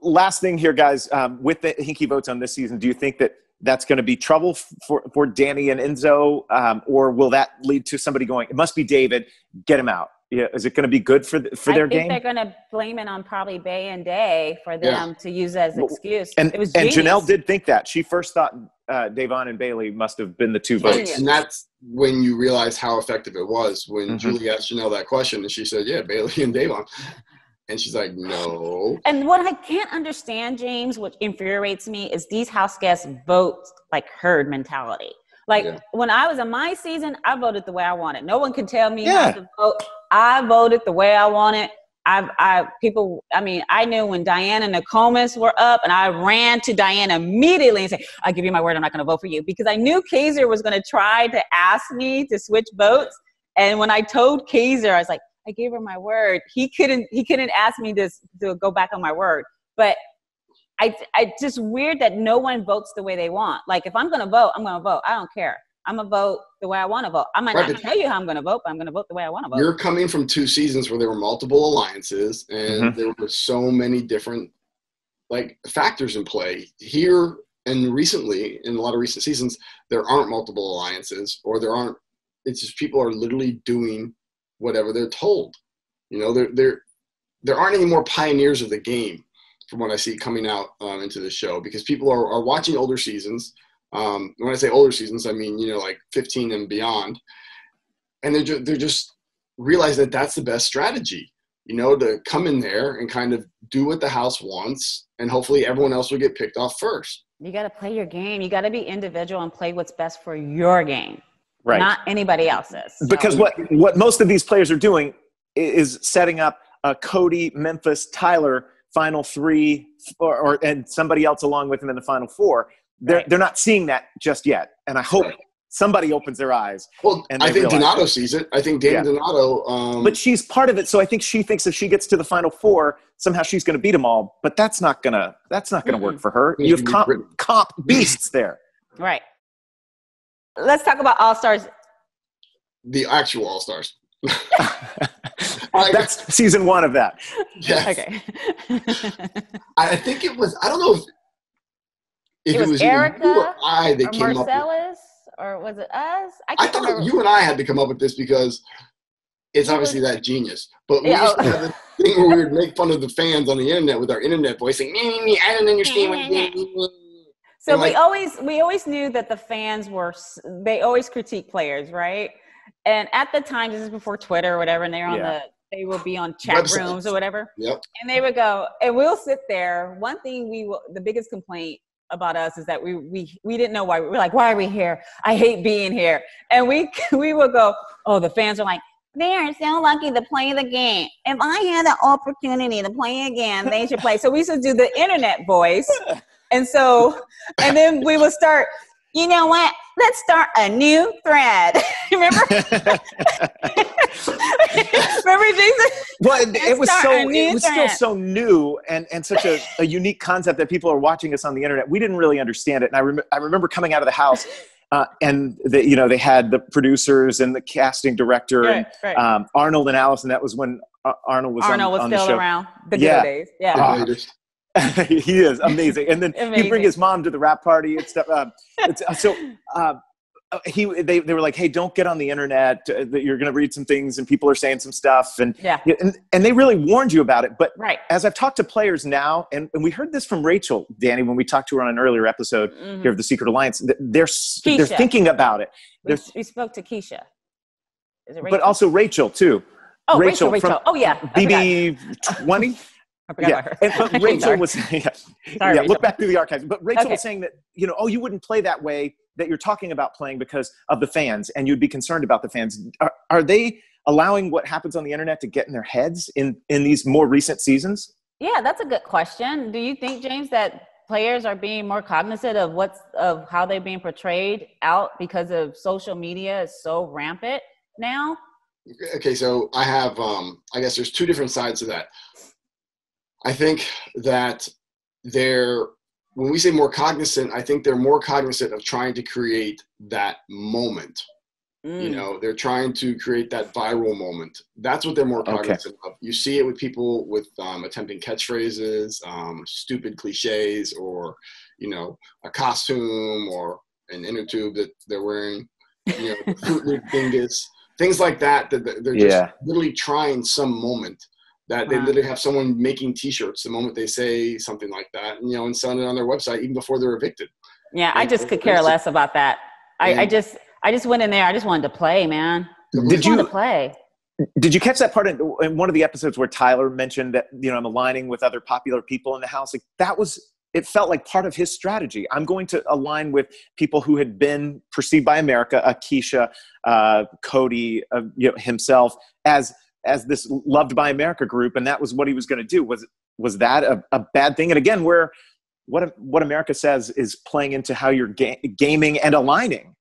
Last thing here, guys, with the hinky votes on this season, do you think that that's going to be trouble for Danny and Enzo, or will that lead to somebody going, it must be David, get him out? Yeah, is it going to be good for their game? I think they're going to blame it on probably Bayleigh and Day for them to use as an excuse. And Janelle did think that. She first thought Da'Vonne and Bayleigh must have been the two votes. And that's when you realize how effective it was when Julie asked Janelle that question, and she said, yeah, Bayleigh and Da'Vonne. And she's like, no. And what I can't understand, James, which infuriates me, is these house guests vote like herd mentality. Like when I was in my season, I voted the way I wanted. No one could tell me how to vote. I voted the way I wanted. I knew when Diana and the Comas were up, and I ran to Diana immediately and said, I give you my word, I'm not going to vote for you. Because I knew Kaysar was going to try to ask me to switch votes. And when I told Kaysar, I was like, I gave her my word. He couldn't ask me to go back on my word. But it's just weird that no one votes the way they want. Like, if I'm going to vote, I'm going to vote. I don't care. I'm going to vote the way I want to vote. I might not tell you how I'm going to vote, but I'm going to vote the way I want to vote. You're coming from 2 seasons where there were multiple alliances and there were so many different, like, factors in play. Here and recently, in a lot of recent seasons, there aren't multiple alliances or there aren't – it's just people are literally doing – whatever they're told, you know, they're there aren't any more pioneers of the game from what I see coming out into the show, because people are watching older seasons. When I say older seasons, I mean, you know, like 15 and beyond. And they're just realize that that's the best strategy, you know, to come in there and kind of do what the house wants. And hopefully everyone else will get picked off first. You got to play your game. You got to be individual and play what's best for your game. Right. Not anybody else's. So. Because what most of these players are doing is setting up a Cody, Memphis, Tyler, final three, or and somebody else along with them in the final four. They're not seeing that just yet. And I hope somebody opens their eyes. Well, and I think Donato sees it. I think Dani Donato. But she's part of it. So I think she thinks if she gets to the final four, somehow she's going to beat them all. But that's not going to work for her. You have comp beasts there. Right. Let's talk about All-Stars. The actual All-Stars. That's season one of that. Yes. Okay. I think it was – I don't know if it was Erica or I that came up with Marcellus, or was it us? I thought you and I had to come up with this because it's obviously that genius. But we used to have this thing where we would make fun of the fans on the internet with our internet voice saying, me, I don't understand what you – So like, we always knew that the fans they always critique players, right? And at the time, this is before Twitter or whatever, and they will be on chat rooms or whatever. Yep. And they would go, and we'll sit there. One thing the biggest complaint about us is that we didn't know why. We're like, why are we here? I hate being here. And we will go, oh, the fans are like, they are so lucky to play the game. If I had the opportunity to play again, they should play. So we should do the internet voice. And then we would start, you know what? Let's start a new thread. Remember? Remember, Jason? Well, it was still so new and such a unique concept that people are watching us on the internet. We didn't really understand it. And I remember coming out of the house and they had the producers and the casting director and Arnold and Allison. That was when Arnold was on the show. Arnold was still around. The good days. Yeah. He is amazing, and then you bring his mom to the rap party and stuff. They were like, "Hey, don't get on the internet. That you're going to read some things, and people are saying some stuff." And they really warned you about it. But as I've talked to players now, and we heard this from Rachel, Danny, when we talked to her on an earlier episode here of the Secret Alliance. They're thinking about it. We spoke to Keisha, is it Rachel? But also Rachel too. Oh, Rachel. Oh yeah, BB20. But Rachel was look back through the archives. But Rachel was saying that, you wouldn't play that way that you're talking about playing because of the fans, and you'd be concerned about the fans. Are they allowing what happens on the internet to get in their heads in these more recent seasons? Yeah, that's a good question. Do you think, James, that players are being more cognizant of how they're being portrayed out because of social media is so rampant now? Okay, so I have I guess there's two different sides to that. I think that when we say more cognizant, I think they're more cognizant of trying to create that moment. You know, they're trying to create that viral moment. That's what they're more cognizant of. You see it with people with attempting catchphrases, stupid cliches, or, a costume or an inner tube that they're wearing, Fruit Loop dingus, things like that they're just literally trying some moment. That they literally have someone making T-shirts the moment they say something like that, and selling it on their website even before they're evicted. Yeah, and I just could care less about that. I just went in there. I just wanted to play, man. Did you catch that part in one of the episodes where Tyler mentioned that I'm aligning with other popular people in the house? Like that was. It felt like part of his strategy. I'm going to align with people who had been perceived by America, Keisha, Cody, himself as this loved by America group. And that was what he was going to do. Was that a bad thing? And again, where what America says is playing into how you're gaming and aligning.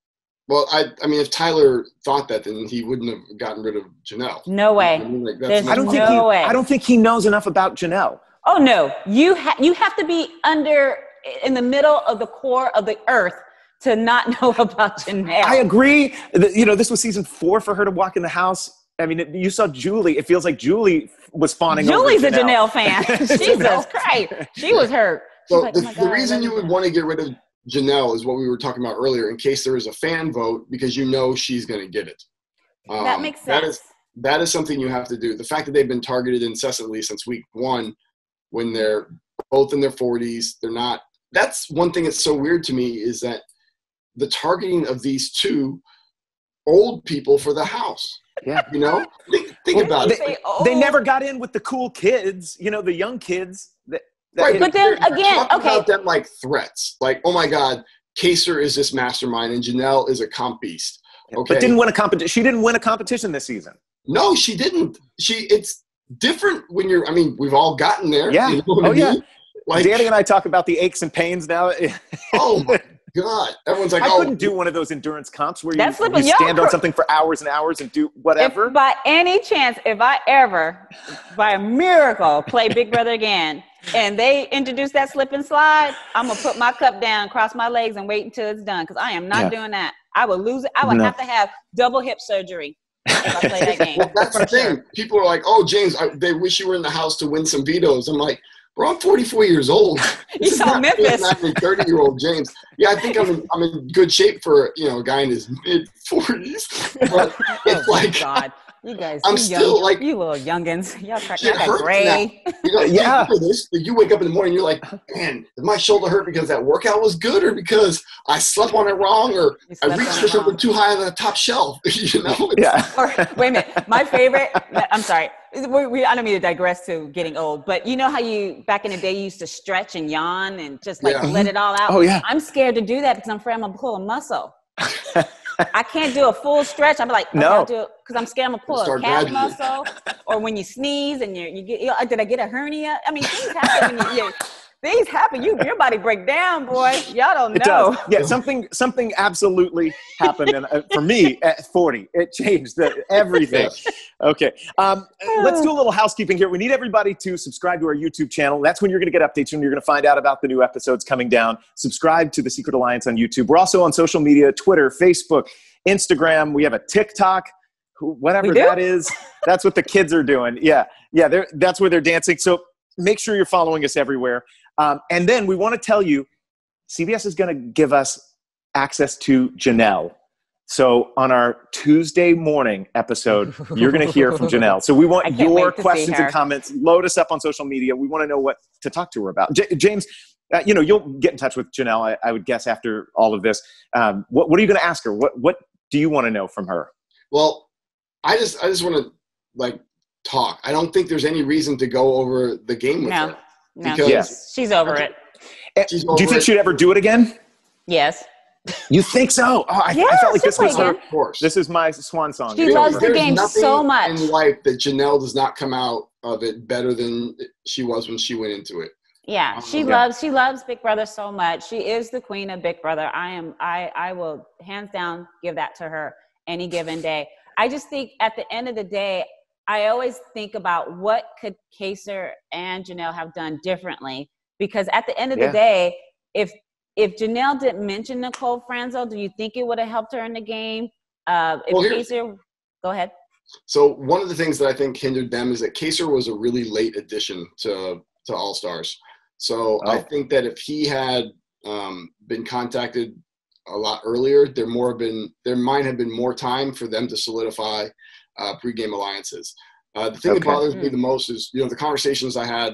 Well, I mean, if Tyler thought that, then he wouldn't have gotten rid of Janelle. No way. I mean, I don't think he knows enough about Janelle. Oh no. You have to be in the middle of the core of the earth to not know about Janelle. I agree. This was season 4 for her to walk in the house. I mean, you saw Julie. It feels like Julie was fawning over Janelle. Julie's a Janelle fan. Jesus Christ. She was hurt. So was like, the reason you would want to get rid of Janelle is what we were talking about earlier, in case there is a fan vote, because she's going to get it. That makes sense. That is, that is something you have to do. The fact that they've been targeted incessantly since week one, when they're both in their 40s, they're not. That's one thing that's so weird to me, is that the targeting of these two old people for the house. Yeah. You know, think about it. They never got in with the cool kids, you know, the young kids. Right, but then again, okay. About them like threats, like, oh my God, Kaysar is this mastermind and Janelle is a comp beast. Okay. But didn't win a competition. She didn't win a competition this season. No, she didn't. It's different when you're, I mean, we've all gotten there. Yeah. You know what I mean? Yeah. Like, Danny and I talk about the aches and pains now. Oh my God. Everyone's like, I couldn't do one of those endurance comps where you stand on something for hours and hours and do whatever. If by any chance, if I ever, by a miracle, play Big Brother again and they introduce that slip and slide, I'm going to put my cup down, cross my legs and wait until it's done, because I am not doing that. I would lose it. I would have to have double hip surgery if I play that game. Well, that's the thing. People are like, oh, James, they wish you were in the house to win some vetoes. I'm like, bro, I'm 44 years old. You saw Memphis. 30-year-old James. Yeah, I think I'm in good shape for, you know, a guy in his mid-40s. But it's like, God. You guys, I'm still young, like, you little youngins. Y'all got gray. You know, yeah. You wake up in the morning, you're like, man, did my shoulder hurt because that workout was good, or because I slept on it wrong, or I reached for something too high on the top shelf? You know? Yeah. Or, wait a minute. My favorite. I'm sorry. I don't mean to digress to getting old, but you know how you back in the day you used to stretch and yawn and just like let it all out. Oh yeah. I'm scared to do that because I'm afraid I'm gonna pull a muscle. I can't do a full stretch. I'm like, okay, no, because I'm scared I'm gonna pull a calf muscle, or when you sneeze and did I get a hernia? I mean, things happen. Things happen. Your body break down, boy. Y'all don't know. It does. Yeah, something absolutely happened, and for me at 40, it changed everything. Okay, let's do a little housekeeping here. We need everybody to subscribe to our YouTube channel. That's when you're going to get updates, when you're going to find out about the new episodes coming down. Subscribe to The Secret Alliance on YouTube. We're also on social media: Twitter, Facebook, Instagram. We have a TikTok. Whatever that is, that's what the kids are doing. Yeah, that's where they're dancing. So make sure you're following us everywhere. And then we want to tell you, CBS is going to give us access to Janelle. So on our Tuesday morning episode, you're going to hear from Janelle. So we want your questions and comments. Load us up on social media. We want to know what to talk to her about. James, you'll get in touch with Janelle, I would guess, after all of this. What are you going to ask her? What do you want to know from her? Well, I just want to talk. I don't think there's any reason to go over the game with her. No, she's over it. Do you think she'd ever do it again? Yes. You think so? Oh, I felt like this was her. Of course. This is my swan song. She loves the game so much. In life that Janelle does not come out of it better than she was when she went into it. Yeah, she loves Big Brother so much. She is the queen of Big Brother. I will hands down give that to her any given day. I just think at the end of the day, I always think about what could Kaysar and Janelle have done differently, because at the end of the day, if Janelle didn't mention Nicole Franzel, do you think it would have helped her in the game? Kaysar, go ahead. So one of the things that I think hindered them is that Kaysar was a really late addition to All Stars. So I think that if he had been contacted a lot earlier, there might have been more time for them to solidify pre-game alliances. The thing that bothers me the most is, the conversations I had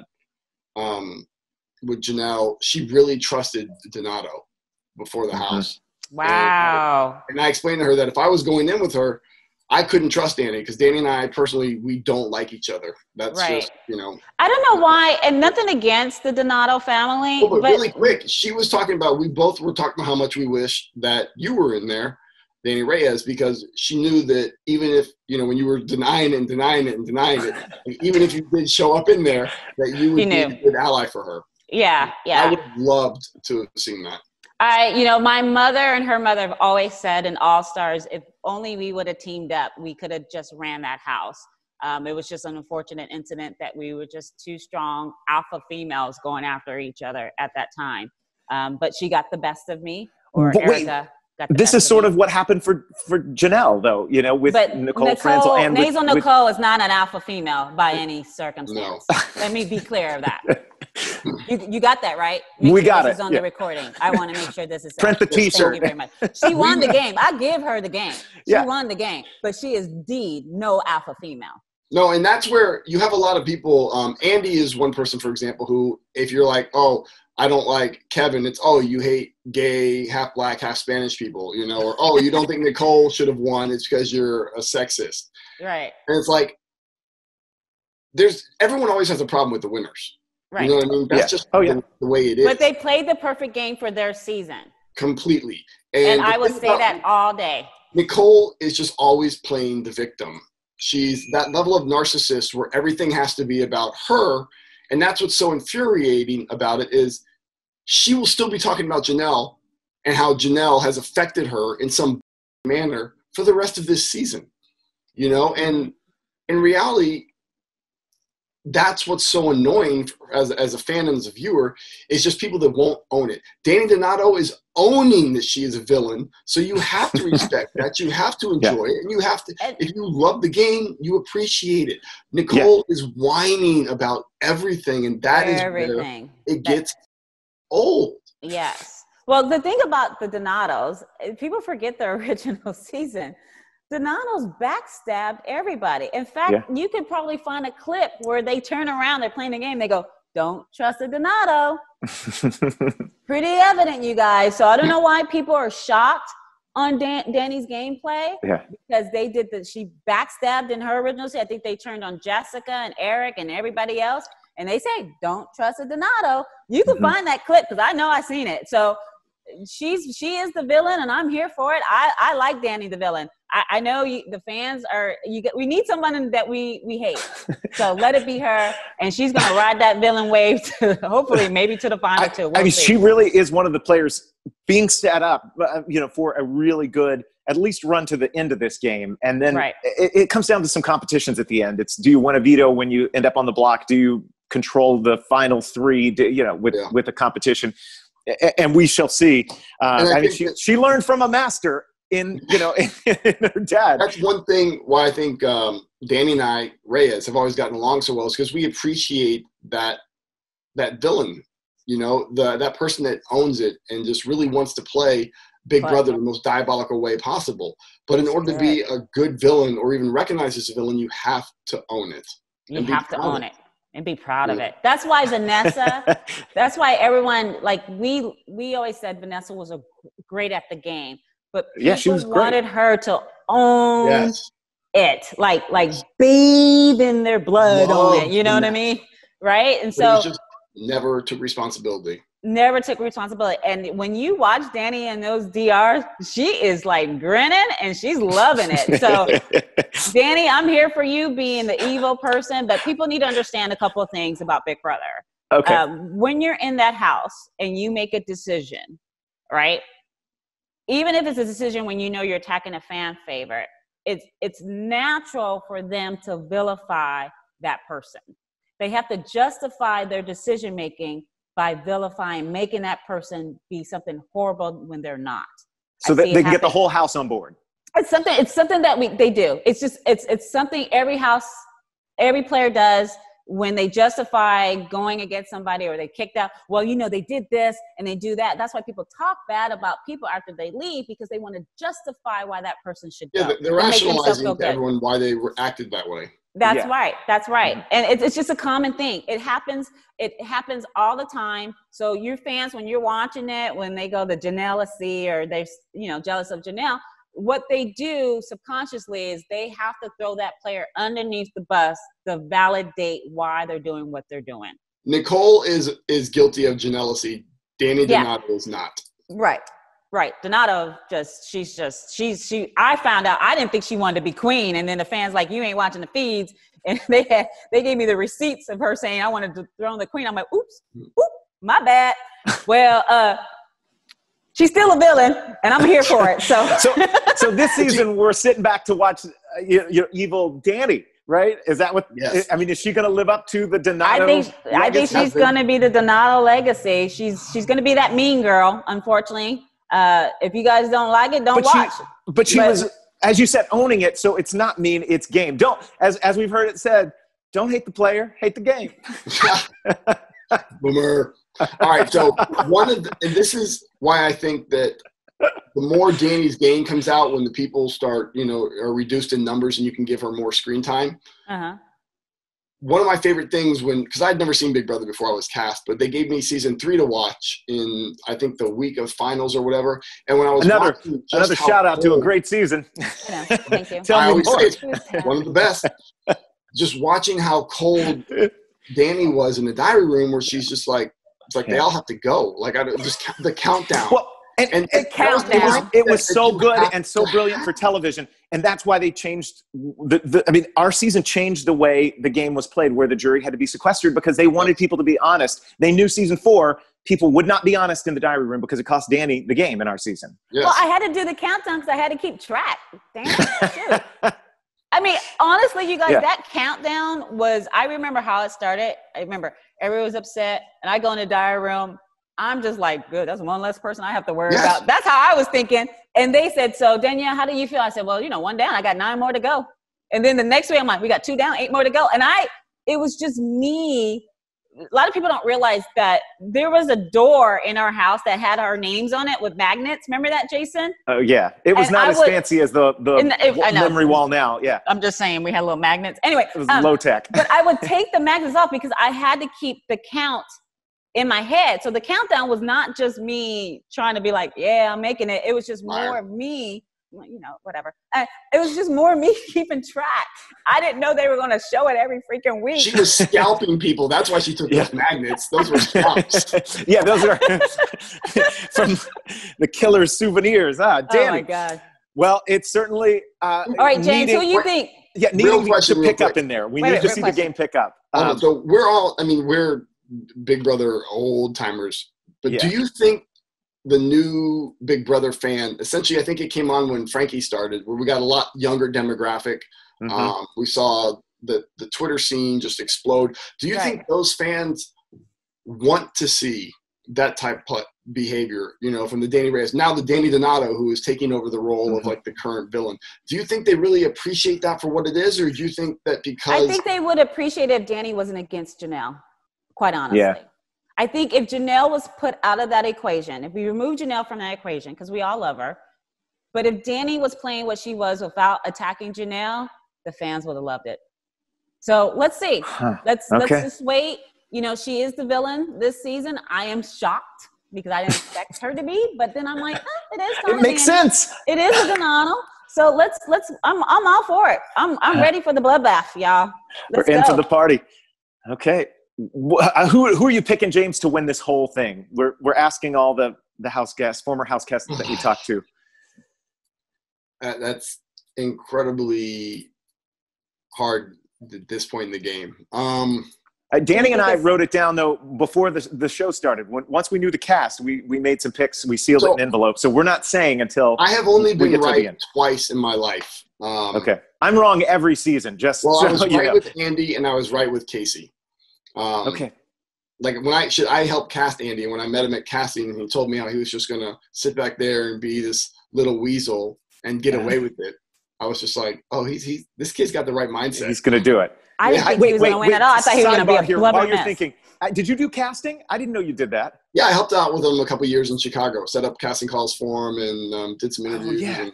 with Janelle, she really trusted Donato before the house. Wow. And I explained to her that if I was going in with her, I couldn't trust Danny, because Danny and I personally, we don't like each other. That's just, I don't know why, and nothing against the Donato family. Oh, but really quick, she was talking about, we both were talking about how much we wish that you were in there, Danny Reyes, because she knew that even if, when you were denying it, even if you did show up in there, that you would be a good ally for her. Yeah. I would have loved to have seen that. My mother and her mother have always said in All Stars, if only we would have teamed up, we could have just ran that house. It was just an unfortunate incident that we were just two strong alpha females going after each other at that time. But she got the best of me, or Erica. This is sort of what happened for Janelle, though, you know, with Nicole Franzel. And Nasal Nicole is not an alpha female by any circumstance. No. Let me be clear of that. You got that, right? We got it. This is on the recording. I want to make sure this is print the T-shirt. Thank you very much. She won the game. I give her the game. She won the game. But she is indeed no alpha female. No, and that's where you have a lot of people. Andy is one person, for example, who if you're like, oh, I don't like Kevin, it's, oh, you hate gay, half black, half Spanish people, you know, or, oh, you don't think Nicole should have won, it's because you're a sexist. Right. And it's like, everyone always has a problem with the winners. Right. You know what I mean? That's just the way it is. But they played the perfect game for their season. Completely. And I would say that all day. Nicole is just always playing the victim. She's that level of narcissist where everything has to be about her. And that's what's so infuriating about it is, she will still be talking about Janelle and how Janelle has affected her in some manner for the rest of this season, you know? And in reality, that's what's so annoying as a fan and as a viewer, is just people that won't own it. Dani Donato is owning that she is a villain, so you have to respect that. You have to enjoy it, and you have to, if you love the game, you appreciate it. Nicole is whining about everything, and that is where it gets old. Yes. Well, the thing about the Donatos, people forget their original season. Donato's backstabbed everybody. In fact, you could probably find a clip where they turn around, they're playing the game, they go, don't trust a Donato. Pretty evident, you guys. So I don't know why people are shocked on Danny's gameplay, because they did that. She backstabbed in her original season. I think they turned on Jessica and Eric and everybody else, and they say, don't trust a Donato. You can find that clip, because I know I seen it. So she is the villain, and I'm here for it. I like Danny the villain. I know the fans are, we need someone that we hate. So let it be her, and she's going to ride that villain wave to hopefully maybe to the final two. We'll see. She really is one of the players being set up, you know, for a really good, at least run to the end of this game. And then it comes down to some competitions at the end. It's, do you want to veto when you end up on the block? Do you control the final three, you know, with the competition? And we shall see. I mean, she learned from a master in, you know, in her dad. That's one thing why I think Danny and I, Reyes, have always gotten along so well, is because we appreciate that villain, you know, that person that owns it and just really wants to play Big Brother in the most diabolical way possible. But in order to be a good villain, or even recognize as a villain, you have to own it. You have to own it. And be proud of it. That's why Vanessa, that's why everyone, like we always said Vanessa was great at the game, but she was wanted her to own it, like bathe in their blood on it. You know what I mean? Right? And so just never took responsibility. Never took responsibility. And when you watch Danny and those DRs, she is like grinning and she's loving it. So Danny, I'm here for you being the evil person, but people need to understand a couple of things about Big Brother. Okay. When you're in that house and you make a decision, right? Even if it's a decision when you know you're attacking a fan favorite, it's natural for them to vilify that person. They have to justify their decision-making by vilifying, making that person be something horrible when they're not. So they can get the whole house on board. It's something that they do. It's just, it's something every player does when they justify going against somebody or they kicked out. Well, you know, they did this and they do that. That's why people talk bad about people after they leave, because they want to justify why that person should go. They're rationalizing to everyone why they acted that way. That's right. That's right. And it's just a common thing. It happens all the time. So your fans, when you're watching it, when they go the Janelle-a-see or they're, you know, jealous of Janelle, what they do subconsciously is they have to throw that player underneath the bus to validate why they're doing what they're doing. Nicole is guilty of Janelle-a-see. Danny Donato is not. Right. Right. Donato she I found out I didn't think she wanted to be queen, and then the fans like, you ain't watching the feeds, and they gave me the receipts of her saying I wanted to throw in the queen. I'm like, oops, my bad. Well, she's still a villain, and I'm here for it. So this season we're sitting back to watch your evil Danny, right? Is that what? Yes. I mean, is she going to live up to the Donato? I think she's going to be the Donato legacy. She's going to be that mean girl, unfortunately. If you guys don't like it, don't watch. But she was, as you said, owning it. So it's not mean, it's game. Don't, as we've heard it said, don't hate the player, hate the game. Boomer. All right. So and this is why I think that the more Dani's game comes out when the people start, are reduced in numbers and you can give her more screen time. Uh-huh. One of my favorite things because I'd never seen Big Brother before I was cast, but they gave me season 3 to watch in, I think, the week of finals or whatever. And when I was watching, another shout out to a great season. Yeah, thank you. Tell me more. One of the best. Just watching how cold Danny was in the diary room, where she's just like, it's like they all have to go. Like the countdown. Well, and the countdown. It was so good and so brilliant for television. And that's why they changed our season changed the way the game was played, where the jury had to be sequestered, because they wanted people to be honest. They knew season 4, people would not be honest in the diary room because it cost Danny the game in our season. Yes. Well, I had to do the countdown because I had to keep track. Damn, shoot. I mean, honestly, you guys, that countdown was, I remember how it started. I remember everyone was upset, and I go in the diary room. I'm just like, good, that's one less person I have to worry about. That's how I was thinking. And they said, so, Danielle, how do you feel? I said, well, one down. I got 9 more to go. And then the next week, I'm like, we got 2 down, 8 more to go. And it was just me. A lot of people don't realize that there was a door in our house that had our names on it with magnets. Remember that, Jason? Oh, yeah. It was not as fancy as the memory wall now. Yeah. I'm just saying we had little magnets. Anyway. It was low tech. But I would take the magnets off because I had to keep the count in my head. So the countdown was not just me trying to be like, yeah, I'm making it. It was just more of me, whatever. It was just more me keeping track. I didn't know they were going to show it every freaking week. She was scalping people. That's why she took those magnets. Those were scalps. Yeah, those are from the killer's souvenirs. Ah, damn. Oh, my God. Well, it's certainly all right, James, who do you think? Yeah, needing to pick up in there. We need to see the game pick up. So we're all, we're Big Brother old timers, but do you think the new Big Brother fan, essentially, I think it came on when Frankie started, where we got a lot younger demographic. Mm-hmm. We saw the Twitter scene just explode. Do you think those fans want to see that type of behavior, from the Danny Reyes, now the Dani Donato, who is taking over the role of like the current villain? Do you think they really appreciate that for what it is? Or do you think that because I think they would appreciate if Danny wasn't against Janelle? Quite honestly. Yeah. I think if Janelle was put out of that equation, if we remove Janelle from that equation, because we all love her, but if Danny was playing what she was without attacking Janelle, the fans would have loved it. So let's see. Let's just wait. She is the villain this season. I am shocked because I didn't expect her to be, but then I'm like, it is Tom. It makes sense. It is a Donato. So let's I'm all for it. I'm ready for the bloodbath, y'all. We're into the party. Okay. Who are you picking, James, to win this whole thing? We're asking all the house guests, former house guests that we talked to. That's incredibly hard at this point in the game. Danny and I wrote it down, though, before the show started. Once we knew the cast, we made some picks. We sealed it in an envelope. So we're not saying until I have only been right twice in my life. Okay. I'm wrong every season. I was right with Andy, and I was right with Kaycee. Okay. Like when I helped cast Andy, and when I met him at casting, and he told me how he was just going to sit back there and be this little weasel and get away with it. I was just like, oh, this kid's got the right mindset. He's going to do it. I didn't think he was going to win at all. I thought he was going to be a blubber mess. While you're thinking, did you do casting? I didn't know you did that. Yeah, I helped out with him a couple years in Chicago, set up casting calls for him, and did some interviews. Oh, yeah. A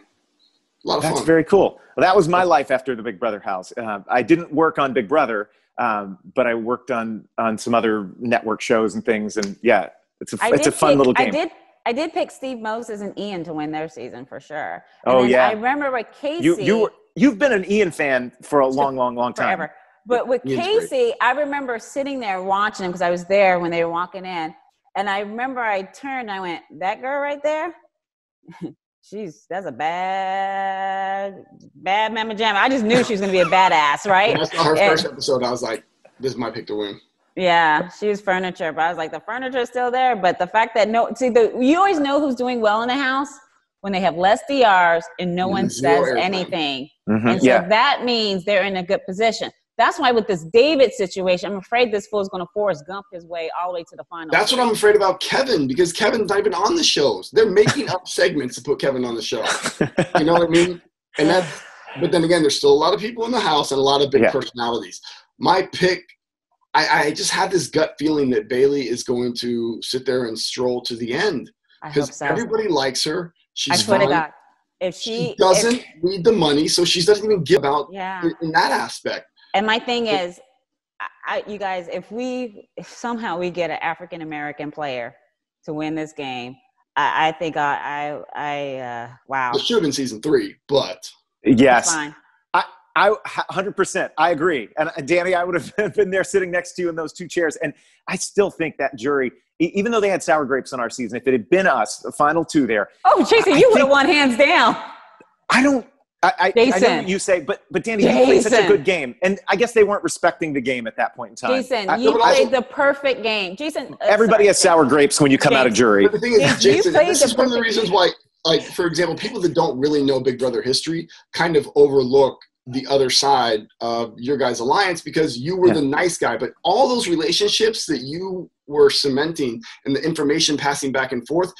lot of fun. That's very cool. Well, that was my life after the Big Brother house. I didn't work on Big Brother. But I worked on some other network shows and things, and yeah, it's a fun little game. I did pick Steve Moses and Ian to win their season for sure. And I remember with Kaycee, you've been an Ian fan for a long time. Forever. But with Kaycee, I remember sitting there watching him because I was there when they were walking in, and I remember I turned and I went, "That girl right there." She's that's a bad mama jamma. I just knew she was going to be a badass, right? When I saw her first episode, I was like, this is my pick to win. Yeah, she was furniture. But I was like, the furniture is still there. But the fact that you always know who's doing well in the house when they have less DRs and no one says anything. Mm-hmm. And so that means they're in a good position. That's why with this David situation, I'm afraid this fool's going to Forrest Gump his way all the way to the final. That's what I'm afraid about Kevin, because Kevin's not even on the shows. They're making up segments to put Kevin on the show. You know what I mean? And that's, but then again, there's still a lot of people in the house and a lot of big personalities. My pick, I just have this gut feeling that Bayleigh is going to sit there and stroll to the end. Because everybody likes her. She's fine. If she doesn't need the money, so she doesn't even give out in that aspect. And my thing is, you guys, if somehow we get an African American player to win this game, I think wow. It should have been season 3, but yes, fine. 100%, I agree. And Danny, I would have been there sitting next to you in those 2 chairs. And I still think that jury, even though they had sour grapes on our season, if it had been us, the final 2 there. Oh, Jason, you would have won hands down. I know what you say, but Danny, you played such a good game. And I guess they weren't respecting the game at that point in time. Jason, you played the perfect game. Jason, everybody has sour grapes when you come out of jury. But the thing is, Jason, this is one of the reasons why, like, for example, people that don't really know Big Brother history kind of overlook the other side of your guys' alliance, because you were the nice guy. But all those relationships that you were cementing and the information passing back and forth,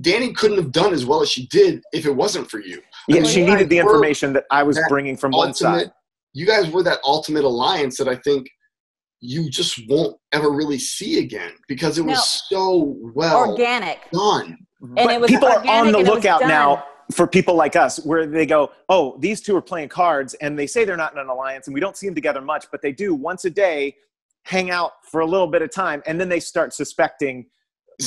Danny couldn't have done as well as she did if it wasn't for you. Yeah, I mean, she needed the information that I was bringing from one side. You guys were that ultimate alliance that I think you just won't ever really see again, because it was so well organic done. And but it was people are on the lookout now for people like us, where they go, oh, these two are playing cards, and they say they're not in an alliance, and we don't see them together much, but they do once a day hang out for a little bit of time, and then they start suspecting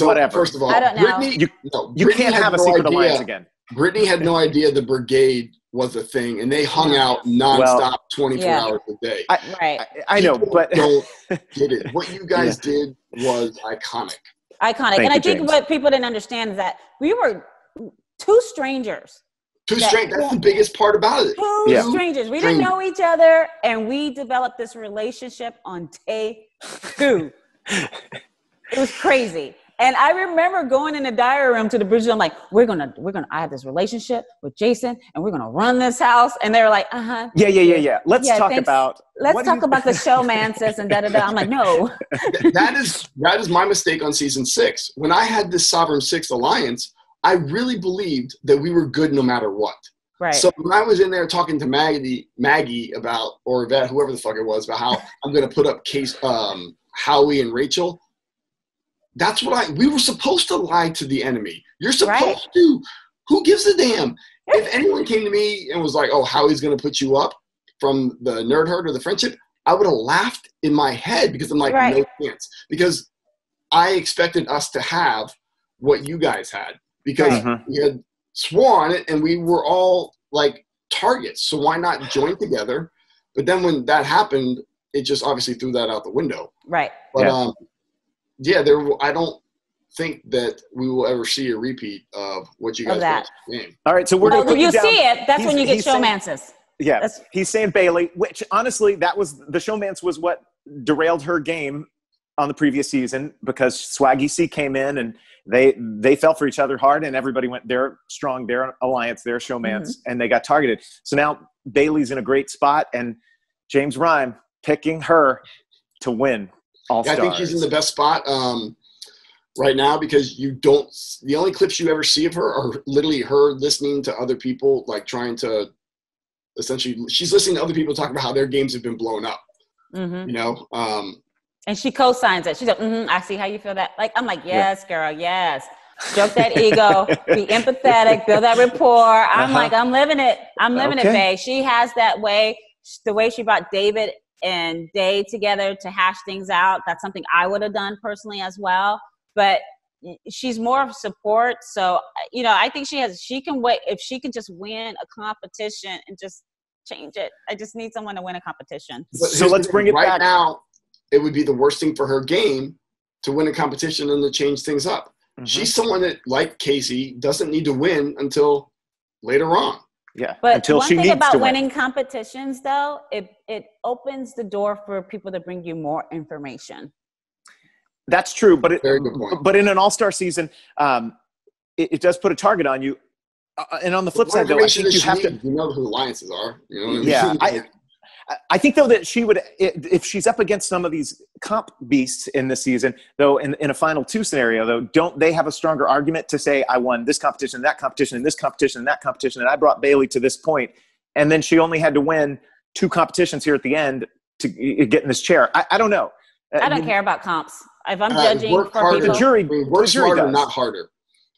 whatever. First of all, Brittany, you can't have a secret alliance again. Brittany had no idea the brigade was a thing, and they hung out nonstop 24 hours a day. I know, but don't get it. What you guys did was iconic. And I think what people didn't understand is that we were two strangers. That's the biggest part about it. Two strangers. We didn't know each other, and we developed this relationship on day 2. It was crazy. And I remember going in the diary room to the bridge. I'm like, we're gonna. I have this relationship with Jason, and we're gonna run this house. And they're like, yeah. Let's talk about the showmances and da da da. I'm like, no. that is my mistake on season 6. When I had this Sovereign 6 alliance, I really believed that we were good no matter what. Right. So when I was in there talking to Maggie about, or Yvette, whoever the fuck it was, about how I'm gonna put up Howie and Rachel. That's what we were supposed to lie to the enemy. You're supposed to. Who gives a damn? If anyone came to me and was like, oh, Howie's going to put you up from the Nerd Herd or the Friendship, I would have laughed in my head, because I'm like, no chance. Because I expected us to have what you guys had, because we had sworn it, and we were all like targets. So why not join together? But then when that happened, it just obviously threw that out the window. Right. But, yeah, I don't think that we will ever see a repeat of what you guys did in the game. All right, so we're going to put you down. You'll see it. That's when you get showmances. Yeah, he's saying Bayleigh, which honestly, the showmance was what derailed her game on the previous season, because Swaggy C came in and they fell for each other hard, and everybody went their strong, their alliance, their showmance, and they got targeted. So now Bailey's in a great spot, and James Rhine picking her to win. Yeah, I think she's in the best spot right now, because the only clips you ever see of her are literally her listening to other people, like trying to she's listening to other people talk about how their games have been blown up, you know? And she co-signs it. She's like, I see how you feel that. Like, I'm like, yes, girl, yes. Joke that ego, be empathetic, build that rapport. I'm like, I'm living it. I'm living it, babe. She has that way, the way she brought David and Day together to hash things out. That's something I would have done personally as well, but she's more of support. So, you know, I think she can wait. If she can just win a competition and just change it. I just need someone to win a competition. So let's bring it back. Right now, it would be the worst thing for her game to win a competition and to change things up. She's someone that, like Kaycee, doesn't need to win until later on. Yeah, but one thing about winning competitions, though, it opens the door for people to bring you more information. That's true, but in an all-star season, it does put a target on you. And on the flip side, though, I think you have to know who alliances are. You know what I mean? Yeah, I think, though, that she would, if she's up against some of these comp beasts in this season, though, in a final two scenario, though, don't they have a stronger argument to say, I won this competition, that competition, and this competition, and that competition, and I brought Bayleigh to this point, and then she only had to win two competitions here at the end to get in this chair. I don't know. I don't care about comps. If I'm judging for people. The jury does. Not harder.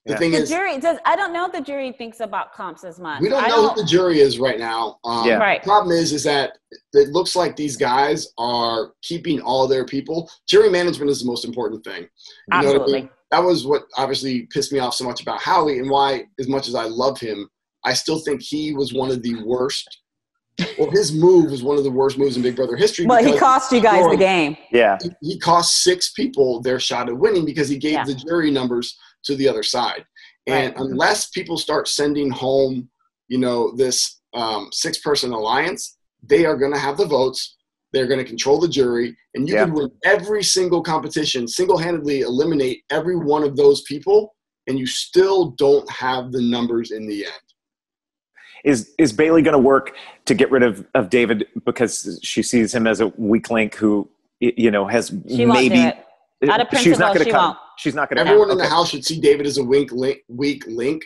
The jury does. I don't know if the jury thinks about comps as much. We don't know what the jury is right now. The problem is that it looks like these guys are keeping all their people. Jury management is the most important thing. Absolutely. I mean? That was what obviously pissed me off so much about Howie and why, as much as I love him, I still think he was one of the worst. Well, his move was one of the worst moves in Big Brother history. Well, he cost you guys the game. Yeah. He cost six people their shot at winning because he gave the jury numbers to the other side. And unless people start sending home, this six-person alliance, they are going to have the votes. They're going to control the jury. And you can win every single competition, single-handedly eliminate every one of those people, and you still don't have the numbers in the end. Is Bayleigh going to work to get rid of David because she sees him as a weak link who, has she maybe – out of principle, she's not going to come. She's not going to – Everyone in the house should see David as a weak link.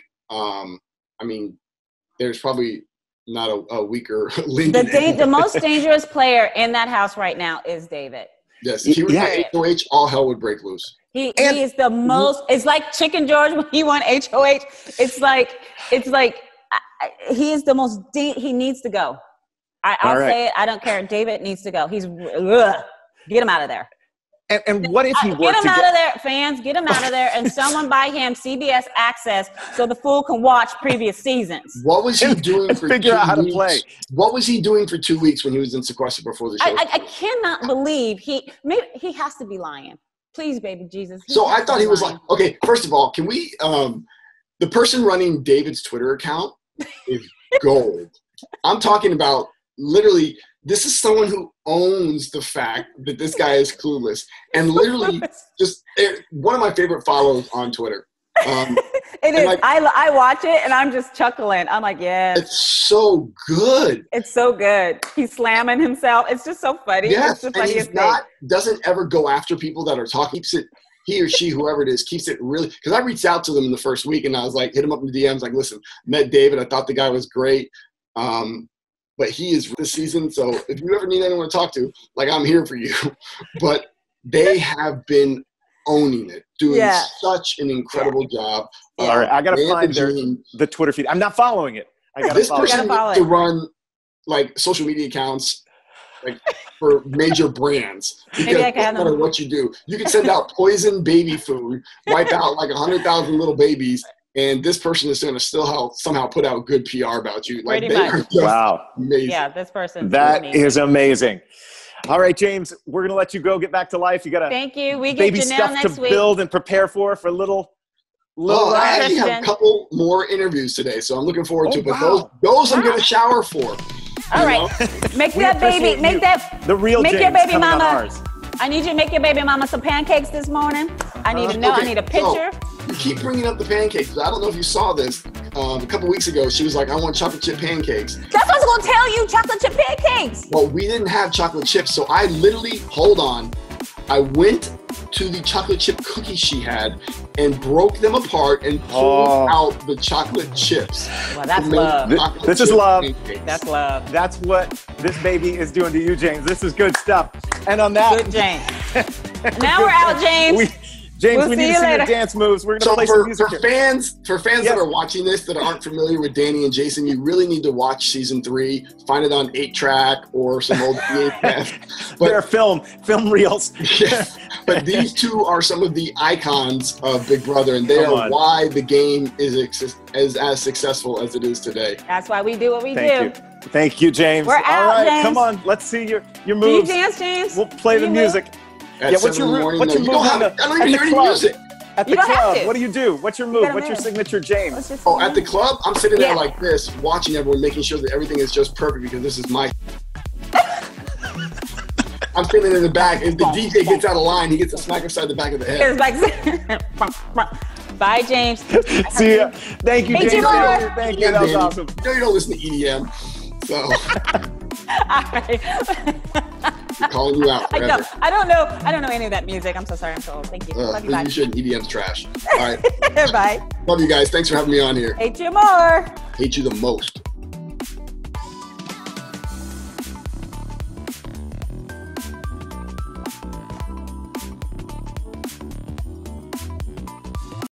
There's probably not a weaker link. The most dangerous player in that house right now is David. Yes, if he was at HOH, all hell would break loose. He is the most – it's like Chicken George when he won HOH. It's like – he is the most he needs to go. I'll say it. I don't care. David needs to go. He's get him out of there. And what if he were to get him out of there? Fans, get him out of there, and someone buy him CBS access so the fool can watch previous seasons. What was he doing for figure 2 out how to play? What was he doing for 2 weeks when he was in sequester before the show? I cannot believe he has to be lying. Please, baby Jesus. So I thought he was lying. Okay, first of all, can we? The person running David's Twitter account is gold. I'm talking about literally, this is someone who owns the fact that this guy is clueless. And literally, just one of my favorite follows on Twitter. It is. Like, I watch it and I'm just chuckling. I'm like, yes. It's so good. It's so good. He's slamming himself. It's just so funny. Yes, it's the funniest and doesn't ever go after people that are talking. He or she, whoever it is, keeps it really – because I reached out to them in the first week, and I was like, hit him up in the DMs, like, listen, met David. I thought the guy was great. But he is this season, so if you ever need anyone to talk to, like, I'm here for you. But they have been owning it, doing such an incredible job. All right, I got to find the Twitter feed. I'm not following it. I got to follow it. This person needs to run, like, social media accounts – like for major brands, because no matter what you do, you can send out poison baby food, wipe out like 100,000 little babies, and this person is going to still somehow put out good PR about you. Like, wow, amazing. Yeah, this person. That is amazing. All right, James, we're going to let you go. Get back to life. You got to. Thank you. We get baby Janelle stuff next to week. Build and prepare for little. I actually have a couple more interviews today, so I'm looking forward to it. But those I'm going to shower for. All right. Make that baby, make that the real James your baby mama. I need you to make your baby mama some pancakes this morning. I need to know. Okay. I need a picture. You keep bringing up the pancakes, but I don't know if you saw this. A couple weeks ago, she was like, I want chocolate chip pancakes. That's what I was going to tell you, chocolate chip pancakes. Well, we didn't have chocolate chips, so I literally, I went to the chocolate chip cookies she had and broke them apart and pulled out the chocolate chips. Well, that's love. This is love. Pancakes. That's love. That's what this baby is doing to you, James. This is good stuff. And on that. Good, James. Now we're out, James. We need to see your dance moves. We're going to play some music. For fans that are watching this that aren't familiar with Danny and Jason, you really need to watch season 3. Find it on 8-track or some old VHS. They're film reels. Yes, but these two are some of the icons of Big Brother, and they are why the game is as successful as it is today. That's why we do what we do. Thank you, James. We're out, James. Come on, let's see your moves. Do you dance, James? We'll play the music. What's your move? I don't even hear any music. At the club, what do you do? What's your move? What's your signature, James? At the club, I'm sitting there like this, watching everyone, making sure that everything is just perfect because this is my. I'm sitting in the back. If the DJ gets out of line, he gets a smack inside the back of the head. Bye, James. See ya. Thank you, James. Thank you. That was awesome. You know you don't listen to EDM, so. All right. She called you out. I don't know any of that music. I'm so sorry. I'm so old. Thank you. Love you, you shouldn't. EDM's trash. All right. Bye. Love you guys. Thanks for having me on here. Hate you more. Hate you the most.